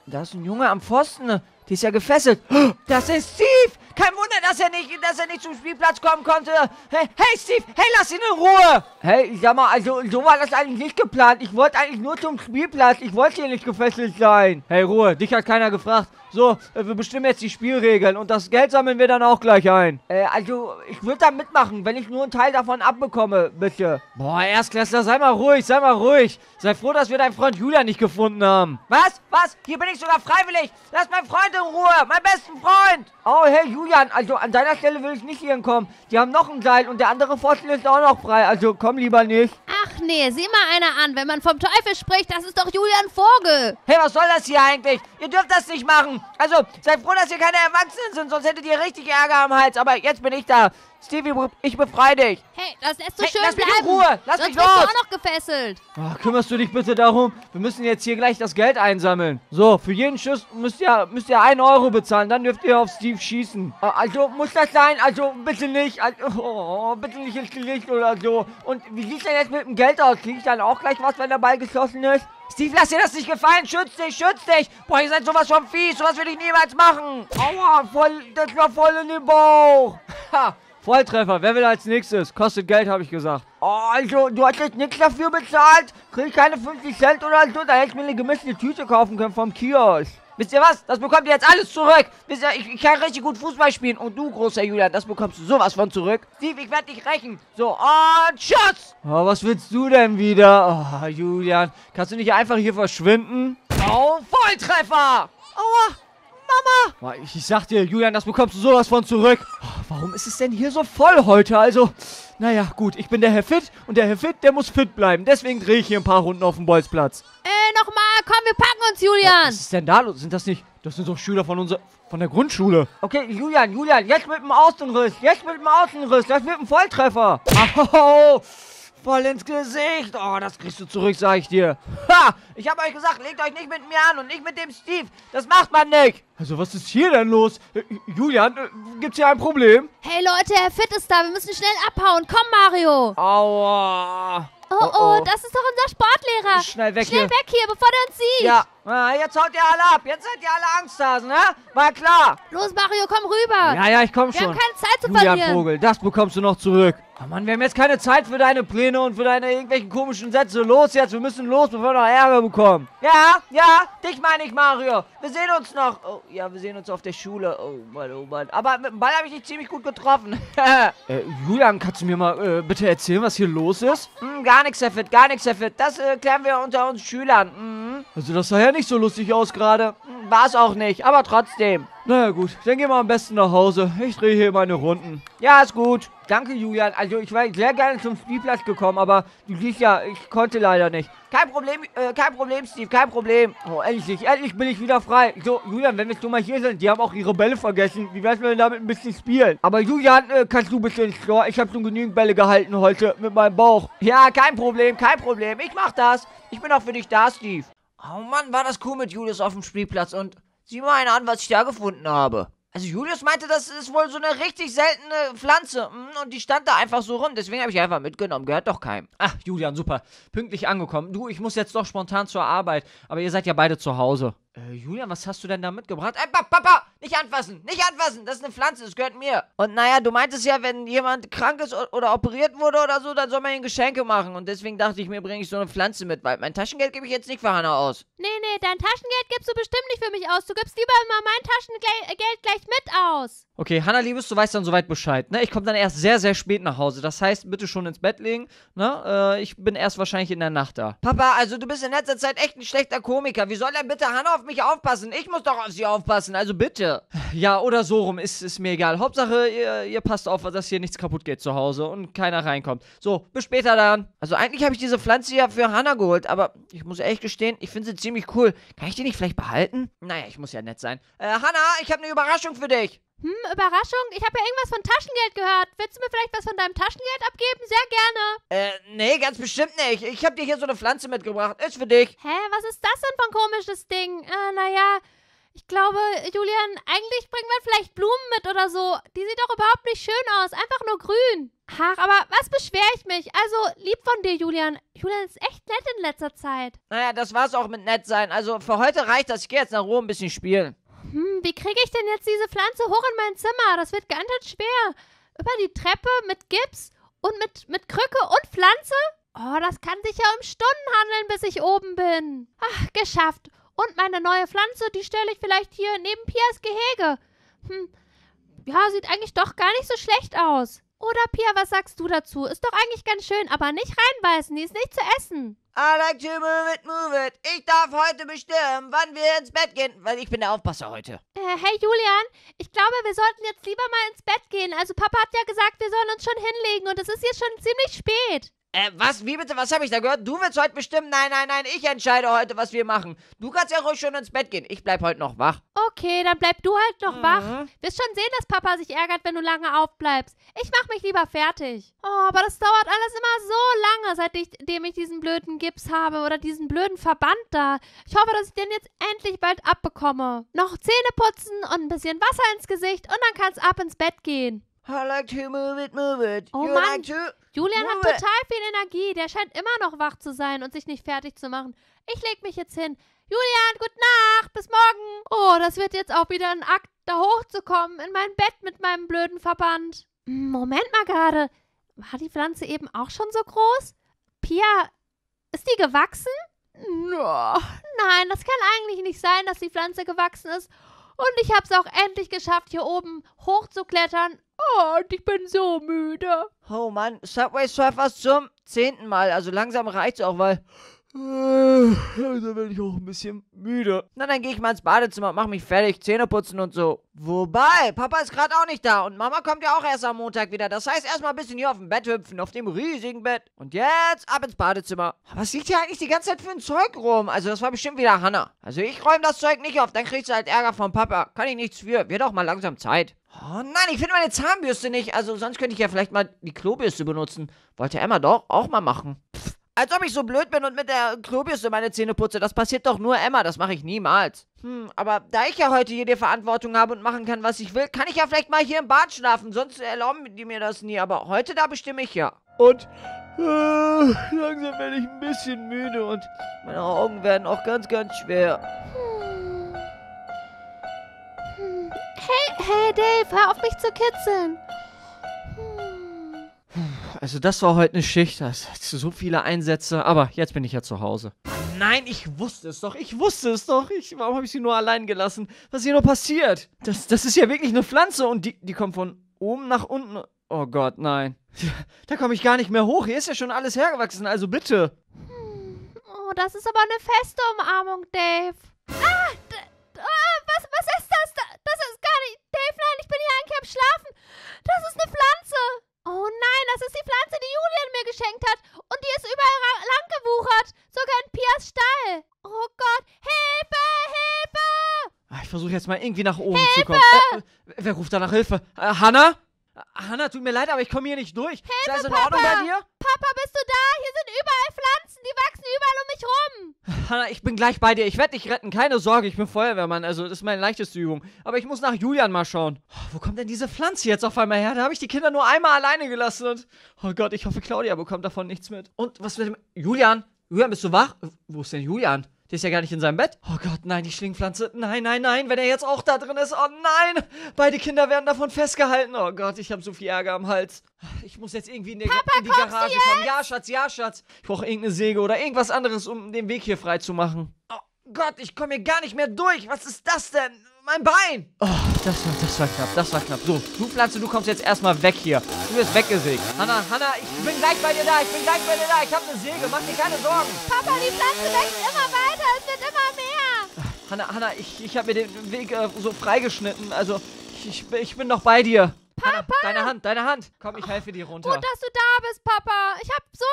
Da ist ein Junge am Pfosten. Die ist ja gefesselt. Das ist Steve! Kein Wunder, dass er nicht zum Spielplatz kommen konnte. Hey Steve, hey, lass ihn in Ruhe. Hey, sag mal, also so war das eigentlich nicht geplant. Ich wollte eigentlich nur zum Spielplatz. Ich wollte hier nicht gefesselt sein. Hey, Ruhe, dich hat keiner gefragt. So, wir bestimmen jetzt die Spielregeln und das Geld sammeln wir dann auch gleich ein. Also, ich würde da mitmachen, wenn ich nur einen Teil davon abbekomme, bitte. Boah, Erstklässler, sei mal ruhig, sei mal ruhig. Sei froh, dass wir deinen Freund Julian nicht gefunden haben. Was? Hier bin ich sogar freiwillig. Lass meinen Freund in Ruhe, meinen besten Freund. Oh, hey, Julian, also an deiner Stelle will ich nicht hier hinkommen. Die haben noch einen Teil und der andere Pfosten ist auch noch frei, also komm lieber nicht. Ach nee, sieh mal einer an, wenn man vom Teufel spricht, das ist doch Julian Vogel. Hey, was soll das hier eigentlich? Ihr dürft das nicht machen. Also, seid froh, dass ihr keine Erwachsenen sind, sonst hättet ihr richtig Ärger am Hals. Aber jetzt bin ich da. Stevie, ich befreie dich. Hey, das lässt du schön bleiben. Lass mich in Ruhe. Lass mich los. Sonst bist du auch noch gefesselt. Oh, kümmerst du dich bitte darum? Wir müssen jetzt hier gleich das Geld einsammeln. So, für jeden Schuss müsst ihr 1 Euro bezahlen. Dann dürft ihr auf Steve schießen. Also, muss das sein? Also, bitte nicht. Also, oh, bitte nicht ins Gesicht oder so. Und wie sieht denn jetzt mit dem Geld aus? Kriege ich dann auch gleich was, wenn der Ball geschossen ist? Steve, lass dir das nicht gefallen. Schütz dich, schütz dich. Boah, ihr seid sowas von fies. Sowas würde ich niemals machen. Aua, das war voll in den Bauch. Ha. Volltreffer, wer will als nächstes? Kostet Geld, habe ich gesagt. Oh, also, du hast jetzt nichts dafür bezahlt? Krieg ich keine 50 Cent oder so? Da hätte ich mir eine gemischte Tüte kaufen können vom Kiosk. Wisst ihr was? Das bekommt ihr jetzt alles zurück. Wisst ihr, ich kann richtig gut Fußball spielen. Und du, großer Julian, das bekommst du sowas von zurück. Steve, ich werde dich rächen. So, und Schuss! Oh, was willst du denn wieder? Oh, Julian, kannst du nicht einfach hier verschwinden? Oh, Volltreffer! Aua! Mama! Ich sag dir, Julian, das bekommst du sowas von zurück. Warum ist es denn hier so voll heute? Also, naja, gut, ich bin der Herr Fitt und der Herr Fitt, der muss fit bleiben. Deswegen drehe ich hier ein paar Runden auf dem Bolzplatz. Nochmal, komm, wir packen uns, Julian! Was ist denn da los? Sind das nicht... Das sind doch Schüler von der Grundschule. Okay, Julian, jetzt mit dem Außenriss. Das wird ein Volltreffer. Oh, voll ins Gesicht. Oh, das kriegst du zurück, sag ich dir. Ha! Ich hab euch gesagt, legt euch nicht mit mir an und nicht mit dem Steve. Das macht man nicht. Also, was ist hier denn los? Julian, gibt's hier ein Problem? Hey, Leute, Herr Fitt ist da. Wir müssen schnell abhauen. Komm, Mario. Aua. Oh, das ist doch unser Sportlehrer. Schnell weg hier, bevor der uns sieht. Ja, jetzt haut ihr alle ab. Jetzt seid ihr alle Angsthasen, ne? War klar. Los, Mario, komm rüber. Ja, ich komm schon. Wir haben keine Zeit zu verlieren. Julian Vogel, das bekommst du noch zurück. Oh Mann, wir haben jetzt keine Zeit für deine Pläne und für deine irgendwelchen komischen Sätze. Los jetzt, wir müssen los, bevor wir noch Ärger bekommen. Ja, dich meine ich, Mario. Wir sehen uns noch. Oh, ja, wir sehen uns auf der Schule. Oh Mann. Aber mit dem Ball habe ich dich ziemlich gut getroffen. Julian, kannst du mir mal bitte erzählen, was hier los ist? Gar nichts, Herr Fitt, gar nichts, Herr Fitt. Das klären wir unter uns Schülern. Also das sah ja nicht so lustig aus gerade. War es auch nicht, aber trotzdem. Naja gut, dann gehen wir am besten nach Hause. Ich drehe hier meine Runden. Ja, ist gut. Danke, Julian. Also ich wäre sehr gerne zum Spielplatz gekommen, aber du siehst ja, ich konnte leider nicht. Kein Problem, Steve, kein Problem. Oh, endlich bin ich wieder frei. So, Julian, wenn wir schon mal hier sind, die haben auch ihre Bälle vergessen. Wie wär's denn damit ein bisschen spielen? Aber Julian, kannst du ein bisschen ins Tor? Ich habe schon genügend Bälle gehalten heute mit meinem Bauch. Ja, kein Problem. Ich mach das. Ich bin auch für dich da, Steve. Oh Mann, war das cool mit Julius auf dem Spielplatz und... Sieh mal einer an, was ich da gefunden habe. Also Julius meinte, das ist wohl so eine richtig seltene Pflanze. Und die stand da einfach so rum. Deswegen habe ich einfach mitgenommen. Gehört doch keinem. Ach, Julian, super. Pünktlich angekommen. Du, ich muss jetzt doch spontan zur Arbeit. Aber ihr seid ja beide zu Hause. Julian, was hast du denn da mitgebracht? Papa! Nicht anfassen! Das ist eine Pflanze, das gehört mir. Und naja, du meintest ja, wenn jemand krank ist oder operiert wurde oder so, dann soll man ihm Geschenke machen. Und deswegen dachte ich mir, bringe ich so eine Pflanze mit, weil mein Taschengeld gebe ich jetzt nicht für Hannah aus. Nee, dein Taschengeld gibst du bestimmt nicht für mich aus. Du gibst lieber immer mein Taschengeld gleich mit aus. Okay, Hannah, Liebes, du weißt dann soweit Bescheid, ne? Ich komme dann erst sehr, sehr spät nach Hause. Das heißt, bitte schon ins Bett legen, ne? Ich bin erst wahrscheinlich in der Nacht da. Papa, also du bist in letzter Zeit echt ein schlechter Komiker. Wie soll denn bitte Hannah auf mich aufpassen? Ich muss doch auf sie aufpassen, also bitte. Ja, oder so rum, ist mir egal. Hauptsache, ihr passt auf, dass hier nichts kaputt geht zu Hause und keiner reinkommt. So, bis später dann. Also eigentlich habe ich diese Pflanze ja für Hannah geholt, aber ich muss ehrlich gestehen, ich finde sie ziemlich cool. Kann ich die nicht vielleicht behalten? Naja, ich muss ja nett sein. Hannah, ich habe eine Überraschung für dich. Hm, Überraschung? Ich habe ja irgendwas von Taschengeld gehört. Willst du mir vielleicht was von deinem Taschengeld abgeben? Sehr gerne. Nee, ganz bestimmt nicht. Ich habe dir hier so eine Pflanze mitgebracht. Ist für dich. Hä, was ist das denn für ein komisches Ding? Naja, ich glaube, Julian, eigentlich bringen wir vielleicht Blumen mit oder so. Die sieht doch überhaupt nicht schön aus. Einfach nur grün. Ach, aber was beschwere ich mich? Also, lieb von dir, Julian. Julian ist echt nett in letzter Zeit. Naja, das war's auch mit nett sein. Also, für heute reicht das. Ich gehe jetzt nach Ruhe ein bisschen spielen. Hm, wie kriege ich denn jetzt diese Pflanze hoch in mein Zimmer? Das wird ganz schwer. Über die Treppe mit Gips und mit Krücke und Pflanze? Oh, das kann sich ja um Stunden handeln, bis ich oben bin. Ach, geschafft. Und meine neue Pflanze, die stelle ich vielleicht hier neben Pias Gehege. Hm, ja, sieht eigentlich doch gar nicht so schlecht aus. Oder Pia, was sagst du dazu? Ist doch eigentlich ganz schön, aber nicht reinbeißen, die ist nicht zu essen. I like to move it, move it. Ich darf heute bestimmen, wann wir ins Bett gehen, weil ich bin der Aufpasser heute. Hey Julian, ich glaube, wir sollten jetzt lieber mal ins Bett gehen. Also Papa hat ja gesagt, wir sollen uns schon hinlegen und es ist jetzt schon ziemlich spät. Was? Wie bitte? Was habe ich da gehört? Du willst heute bestimmen? Nein, nein, nein, ich entscheide heute, was wir machen. Du kannst ja ruhig schon ins Bett gehen. Ich bleib heute noch wach. Okay, dann bleib du halt noch wach. Wirst schon sehen, dass Papa sich ärgert, wenn du lange aufbleibst. Ich mach mich lieber fertig. Oh, aber das dauert alles immer so lange, seitdem ich diesen blöden Gips habe oder diesen blöden Verband da. Ich hoffe, dass ich den jetzt endlich bald abbekomme. Noch Zähne putzen und ein bisschen Wasser ins Gesicht und dann kann's ab ins Bett gehen. I like to move it, move it. Oh Mann, like to Julian hat total viel Energie. Der scheint immer noch wach zu sein und sich nicht fertig zu machen. Ich leg mich jetzt hin. Julian, gute Nacht, bis morgen. Oh, das wird jetzt auch wieder ein Akt, da hochzukommen in mein Bett mit meinem blöden Verband. Moment mal gerade. War die Pflanze eben auch schon so groß? Pia, ist die gewachsen? No. Nein, das kann eigentlich nicht sein, dass die Pflanze gewachsen ist. Und ich hab's auch endlich geschafft, hier oben hochzuklettern. Oh, und ich bin so müde. Oh Mann, Subway Surfers zum 10. Mal. Also langsam reicht's auch, weil da bin ich auch ein bisschen müde. Na, dann gehe ich mal ins Badezimmer, mach mich fertig, Zähne putzen und so. Wobei, Papa ist gerade auch nicht da und Mama kommt ja auch erst am Montag wieder. Das heißt, erstmal ein bisschen hier auf dem Bett hüpfen, auf dem riesigen Bett. Und jetzt ab ins Badezimmer. Was liegt hier eigentlich die ganze Zeit für ein Zeug rum? Also das war bestimmt wieder Hannah. Also ich räume das Zeug nicht auf, dann kriegst du halt Ärger von Papa. Kann ich nichts für, wird auch mal langsam Zeit. Oh nein, ich finde meine Zahnbürste nicht. Also sonst könnte ich ja vielleicht mal die Klobürste benutzen. Wollte Emma doch auch mal machen. Pff. Als ob ich so blöd bin und mit der Klobürste meine Zähne putze. Das passiert doch nur Emma, das mache ich niemals. Hm, aber da ich ja heute hier die Verantwortung habe und machen kann, was ich will, kann ich ja vielleicht mal hier im Bad schlafen. Sonst erlauben die mir das nie, aber heute, da bestimme ich ja. Und langsam werde ich ein bisschen müde und meine Augen werden auch ganz, ganz schwer. Hey Dave, hör auf mich zu kitzeln. Also das war heute eine Schicht, das hat so viele Einsätze, aber jetzt bin ich ja zu Hause. Nein, ich wusste es doch, warum habe ich sie nur allein gelassen? Was ist hier nur passiert? Das ist ja wirklich eine Pflanze und die kommt von oben nach unten. Oh Gott, nein. Da komme ich gar nicht mehr hoch, hier ist ja schon alles hergewachsen, also bitte. Oh, das ist aber eine feste Umarmung, Dave. Ah, was ist das? Das ist gar nicht... Dave, nein, ich bin hier eigentlich am Schlafen. Das ist eine Pflanze. Oh nein, das ist die Pflanze, die Julian mir geschenkt hat. Und die ist überall lang gewuchert. Sogar in Pias Stall. Oh Gott, Hilfe, Hilfe! Ich versuche jetzt mal irgendwie nach oben zu kommen. Wer ruft da nach Hilfe? Hannah? Hannah, tut mir leid, aber ich komme hier nicht durch. Hilfe, ist das in Ordnung bei dir? Papa, bist du da? Hier sind überall Pflanzen, die wachsen überall um mich rum. Hannah, ich bin gleich bei dir. Ich werde dich retten. Keine Sorge, ich bin Feuerwehrmann. Also, das ist meine leichteste Übung. Aber ich muss nach Julian mal schauen. Wo kommt denn diese Pflanze jetzt auf einmal her? Da habe ich die Kinder nur einmal alleine gelassen. Und oh Gott, ich hoffe, Claudia bekommt davon nichts mit. Und was mit dem... Julian? Julian, bist du wach? Wo ist denn Julian? Der ist ja gar nicht in seinem Bett. Oh Gott, nein, die Schlingpflanze. Nein, nein, nein, wenn er jetzt auch da drin ist. Oh nein, beide Kinder werden davon festgehalten. Oh Gott, ich habe so viel Ärger am Hals. Ich muss jetzt irgendwie in die Garage kommen. Ja, Schatz, ja, Schatz. Ich brauche irgendeine Säge oder irgendwas anderes, um den Weg hier frei zu machen. Oh Gott, ich komme hier gar nicht mehr durch. Was ist das denn? Mein Bein! Oh, das war knapp, So, du Pflanze, du kommst jetzt erstmal weg hier. Du wirst weggesägt. Hannah, ich bin gleich bei dir da, Ich habe eine Säge, mach dir keine Sorgen. Papa, die Pflanze wächst immer weiter, es wird immer mehr. Hannah, ich habe mir den Weg so freigeschnitten, also ich bin noch bei dir. Papa! Hannah, deine Hand. Komm, ich helfe dir runter. Gut, dass du da bist, Papa. Ich hab so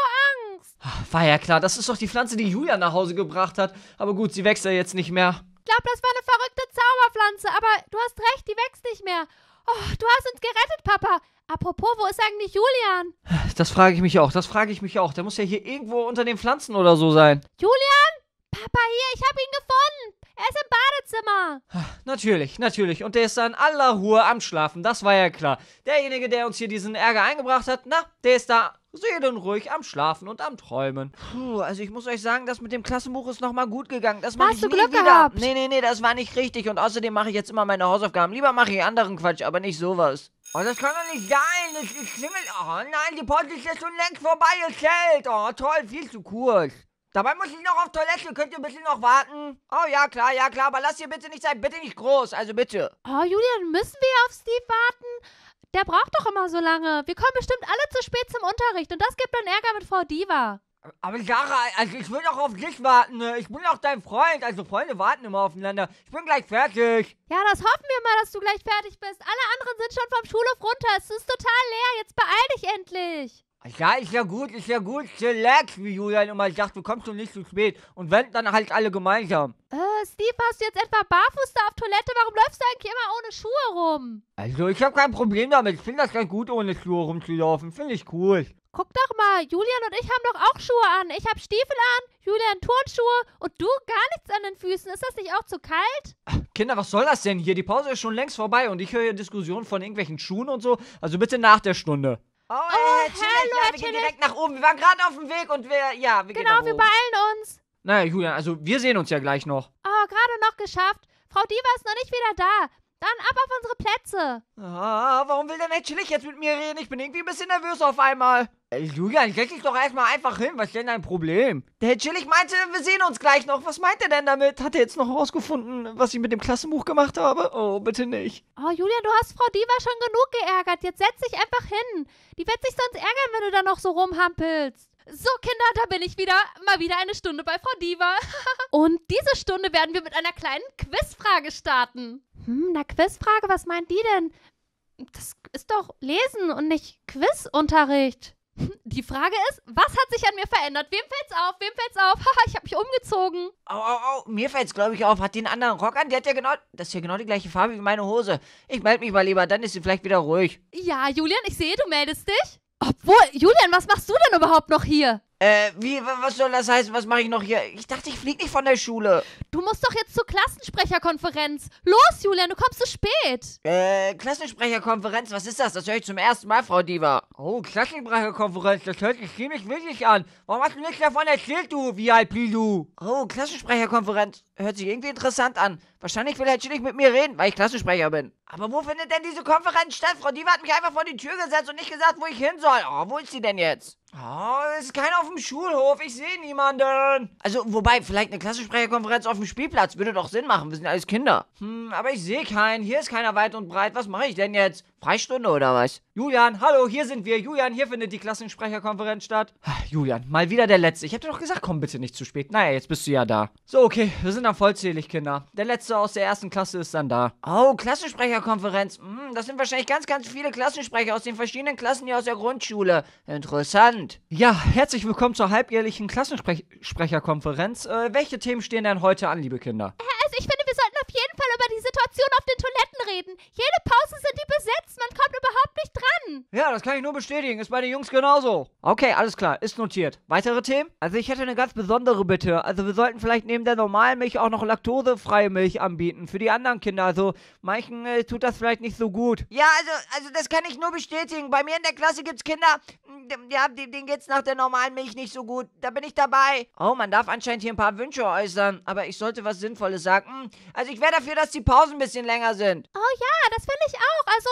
Angst. War ja klar, das ist doch die Pflanze, die Julian nach Hause gebracht hat. Aber gut, sie wächst ja jetzt nicht mehr. Ich glaube, das war eine verrückte Zauberpflanze, aber du hast recht, die wächst nicht mehr. Oh, du hast uns gerettet, Papa. Apropos, wo ist eigentlich Julian? Das frage ich mich auch, Der muss ja hier irgendwo unter den Pflanzen oder so sein. Julian? Papa, hier, ich habe ihn gefunden. Er ist im Badezimmer. Natürlich, Und der ist da in aller Ruhe am Schlafen, das war ja klar. Derjenige, der uns hier diesen Ärger eingebracht hat, na, der ist da seelenruhig am Schlafen und am Träumen. Puh, also ich muss euch sagen, das mit dem Klassenbuch ist nochmal gut gegangen. Das mache ich nie wieder. Hast du Glück gehabt? Nee, das war nicht richtig. Und außerdem mache ich jetzt immer meine Hausaufgaben. Lieber mache ich anderen Quatsch, aber nicht sowas. Oh, das kann doch nicht sein. Es klingelt. Oh nein, die Post ist jetzt schon längst vorbei gezählt. Oh toll, viel zu kurz. Dabei muss ich noch auf Toilette. Könnt ihr ein bisschen noch warten? Oh, ja klar, aber lasst ihr bitte nicht sein. Bitte nicht groß, also bitte. Oh, Julian, müssen wir auf Steve warten? Der braucht doch immer so lange. Wir kommen bestimmt alle zu spät zum Unterricht und das gibt dann Ärger mit Frau Diva. Aber Sarah, also ich will doch auf dich warten. Ich bin doch dein Freund. Also Freunde warten immer aufeinander. Ich bin gleich fertig. Ja, das hoffen wir mal, dass du gleich fertig bist. Alle anderen sind schon vom Schulhof runter. Es ist total leer. Jetzt beeil dich endlich. Ja, ist ja gut. Relax, wie Julian immer sagt, du kommst doch nicht zu spät. Und wenn, dann halt alle gemeinsam. Steve, hast du jetzt etwa barfuß da auf Toilette? Warum läufst du eigentlich immer ohne Schuhe rum? Also, ich habe kein Problem damit. Ich finde das ganz gut, ohne Schuhe rumzulaufen. Finde ich cool. Guck doch mal, Julian und ich haben doch auch Schuhe an. Ich habe Stiefel an, Julian Turnschuhe und du gar nichts an den Füßen. Ist das nicht auch zu kalt? Ach, Kinder, was soll das denn hier? Die Pause ist schon längst vorbei und ich höre hier Diskussionen von irgendwelchen Schuhen und so. Also bitte nach der Stunde. Oh, Herr Chillig, wir gehen direkt nach oben. Wir waren gerade auf dem Weg und wir gehen nach oben. Genau, wir beeilen uns. Naja, Julian, also wir sehen uns ja gleich noch. Oh, gerade noch geschafft. Frau Diva ist noch nicht wieder da. Dann ab auf unsere Plätze. Ah, warum will denn Herr Schillig jetzt mit mir reden? Ich bin irgendwie ein bisschen nervös auf einmal. Julian, setz dich doch erstmal einfach hin. Was ist denn dein Problem? Der Herr Schillig meinte, wir sehen uns gleich noch. Was meint er denn damit? Hat er jetzt noch rausgefunden, was ich mit dem Klassenbuch gemacht habe? Oh, bitte nicht. Oh, Julian, du hast Frau Diva schon genug geärgert. Jetzt setz dich einfach hin. Die wird sich sonst ärgern, wenn du da noch so rumhampelst. So, Kinder, da bin ich wieder. Mal wieder eine Stunde bei Frau Diva. Und diese Stunde werden wir mit einer kleinen Quizfrage starten. Eine Quizfrage? Was meint die denn? Das ist doch Lesen und nicht Quizunterricht. Die Frage ist, was hat sich an mir verändert? Wem fällt's auf? Haha, ich habe mich umgezogen. Oh, mir fällt's, glaube ich, auf. Hat den anderen Rock an? Der hat ja genau, das ist ja genau die gleiche Farbe wie meine Hose. Ich melde mich mal lieber, dann ist sie vielleicht wieder ruhig. Ja, Julian, ich sehe, du meldest dich. Obwohl, Julian, was machst du denn überhaupt noch hier? Was soll das heißen? Was mache ich noch hier? Ich dachte, ich fliege nicht von der Schule. Du musst doch jetzt zur Klassensprecherkonferenz. Los, Julian, du kommst zu spät. Klassensprecherkonferenz, was ist das? Das höre ich zum ersten Mal, Frau Diva. Oh, Klassensprecherkonferenz, das hört sich ziemlich witzig an. Warum hast du nichts davon erzählt, du VIP-Du? Oh, Klassensprecherkonferenz, hört sich irgendwie interessant an. Wahrscheinlich will Herr Schillig mit mir reden, weil ich Klassensprecher bin. Aber wo findet denn diese Konferenz statt? Frau Diva hat mich einfach vor die Tür gesetzt und nicht gesagt, wo ich hin soll. Oh, wo ist sie denn jetzt? Oh, es ist keiner auf dem Schulhof. Ich sehe niemanden. Also, wobei, vielleicht eine Klassensprecherkonferenz auf dem Spielplatz würde doch Sinn machen. Wir sind alles Kinder. Aber ich sehe keinen. Hier ist keiner weit und breit. Was mache ich denn jetzt? Freistunde oder was? Julian, hallo, hier sind wir. Julian, hier findet die Klassensprecherkonferenz statt. Julian, mal wieder der Letzte. Ich hab dir doch gesagt, komm bitte nicht zu spät. Naja, jetzt bist du ja da. So, okay, wir sind dann vollzählig, Kinder. Der Letzte aus der ersten Klasse ist dann da. Oh, Klassensprecherkonferenz. Das sind wahrscheinlich ganz, ganz viele Klassensprecher aus den verschiedenen Klassen hier aus der Grundschule. Interessant. Ja, herzlich willkommen zur halbjährlichen Klassensprecherkonferenz. Welche Themen stehen denn heute an, liebe Kinder? Also ich finde, wir sollten auf jeden Fall über die Situation auf den Toiletten reden. Jede Pause sind die besetzt, man kommt überhaupt nicht dran. Ja, das kann ich nur bestätigen, ist bei den Jungs genauso. Okay, alles klar, ist notiert. Weitere Themen? Also ich hätte eine ganz besondere Bitte. Also wir sollten vielleicht neben der normalen Milch auch noch laktosefreie Milch anbieten für die anderen Kinder. Also manchen tut das vielleicht nicht so gut. Ja, also das kann ich nur bestätigen. Bei mir in der Klasse gibt's Kinder, ja, denen geht's nach der normalen Milch nicht so gut. Da bin ich dabei. Oh, man darf anscheinend hier ein paar Wünsche äußern, aber ich sollte was Sinnvolles sagen. Also ich wäre dafür, dass die Pausen ein bisschen länger sind. Oh ja, das finde ich auch. Also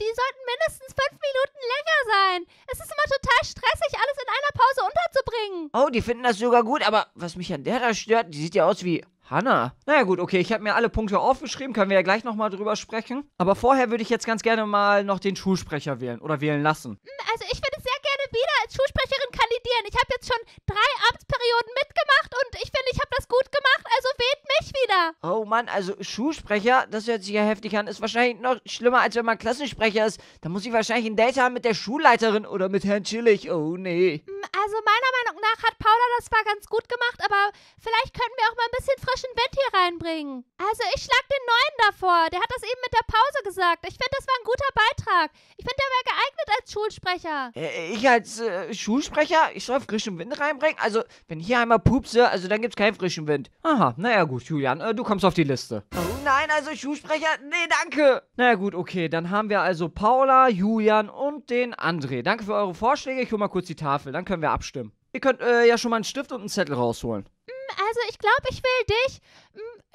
die sollten mindestens 5 Minuten länger sein. Es ist immer total stressig, alles in einer Pause unterzubringen. Oh, die finden das sogar gut, aber was mich an der da stört, die sieht ja aus wie Hannah. Naja gut, okay, ich habe mir alle Punkte aufgeschrieben, können wir ja gleich nochmal drüber sprechen. Aber vorher würde ich jetzt ganz gerne mal noch den Schulsprecher wählen oder wählen lassen. Also ich würde sehr gerne wieder als Schulsprecherin kandidieren. Ich habe jetzt schon 3 Amtsperioden mitgemacht und ich finde, ich habe das gut gemacht, also wählt mich wieder. Oh Mann, also Schulsprecher, das hört sich ja heftig an, ist wahrscheinlich noch schlimmer, als wenn man Klassensprecher ist. Da muss ich wahrscheinlich ein Date haben mit der Schulleiterin oder mit Herrn Schillig. Oh nee. Also meiner Meinung nach hat Paula das zwar ganz gut gemacht, aber vielleicht könnten wir auch mal ein bisschen frischen Wind hier reinbringen. Also ich schlage den Neuen davor. Der hat das eben mit der Pause gesagt. Ich finde, das war ein guter Beitrag. Ich finde, der wäre geeignet als Schulsprecher. Ich als Schulsprecher? Ich soll frischen Wind reinbringen? Also, wenn ich hier einmal pupse, also dann gibt's keinen frischen Wind. Aha, naja gut, Julian, du kommst auf die Liste. Oh nein, also Schulsprecher? Nee, danke. Naja gut, okay, dann haben wir also Paula, Julian und den André. Danke für eure Vorschläge. Ich hole mal kurz die Tafel, dann können wir abstimmen. Ihr könnt ja schon mal einen Stift und einen Zettel rausholen. Also ich glaube, ich will dich.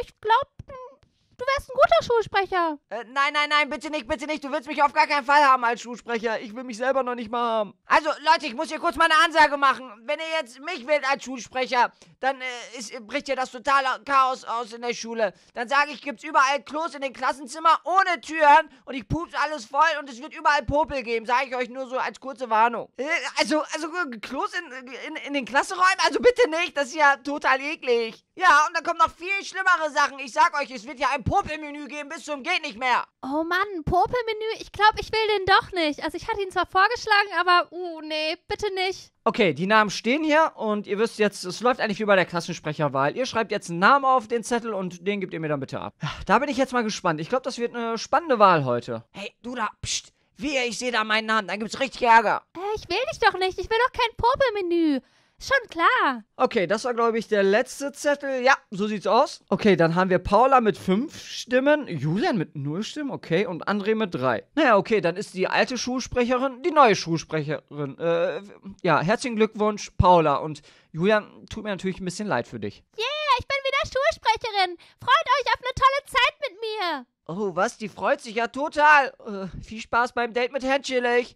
Ich glaube, du wärst ein guter Schulsprecher. Nein, nein, nein, bitte nicht, bitte nicht. Du willst mich auf gar keinen Fall haben als Schulsprecher. Ich will mich selber noch nicht mal haben. Also Leute, ich muss hier kurz mal eine Ansage machen. Wenn ihr jetzt mich wählt als Schulsprecher, dann bricht hier das totale Chaos aus in der Schule. Dann sage ich, gibt's überall Klos in den Klassenzimmern ohne Türen und ich pups alles voll und es wird überall Popel geben. Sage ich euch nur so als kurze Warnung. Also Klos in den Klassenräumen? Also bitte nicht, das ist ja total eklig. Ja, und dann kommen noch viel schlimmere Sachen. Ich sag euch, es wird ja ein Popelmenü geben bis zum geht nicht mehr. Oh Mann, Popelmenü? Ich glaube, ich will den doch nicht. Also ich hatte ihn zwar vorgeschlagen, aber nee, bitte nicht. Okay, die Namen stehen hier und ihr wisst jetzt, es läuft eigentlich wie bei der Klassensprecherwahl. Ihr schreibt jetzt einen Namen auf den Zettel und den gebt ihr mir dann bitte ab. Da bin ich jetzt mal gespannt. Ich glaube, das wird eine spannende Wahl heute. Hey, du da, pst, wehe, ich sehe da meinen Namen, dann gibt's richtig Ärger. Ich will dich doch nicht, ich will doch kein Popelmenü. Schon klar. Okay, das war, glaube ich, der letzte Zettel. Ja, so sieht's aus. Okay, dann haben wir Paula mit 5 Stimmen, Julian mit 0 Stimmen, okay, und André mit 3. Naja, okay, dann ist die alte Schulsprecherin die neue Schulsprecherin. Ja, herzlichen Glückwunsch, Paula. Und Julian, tut mir natürlich ein bisschen leid für dich. Yeah, ich bin wieder Schulsprecherin. Freut euch auf eine tolle Zeit mit mir. Oh, was? Die freut sich ja total. Viel Spaß beim Date mit Herrn Chillig.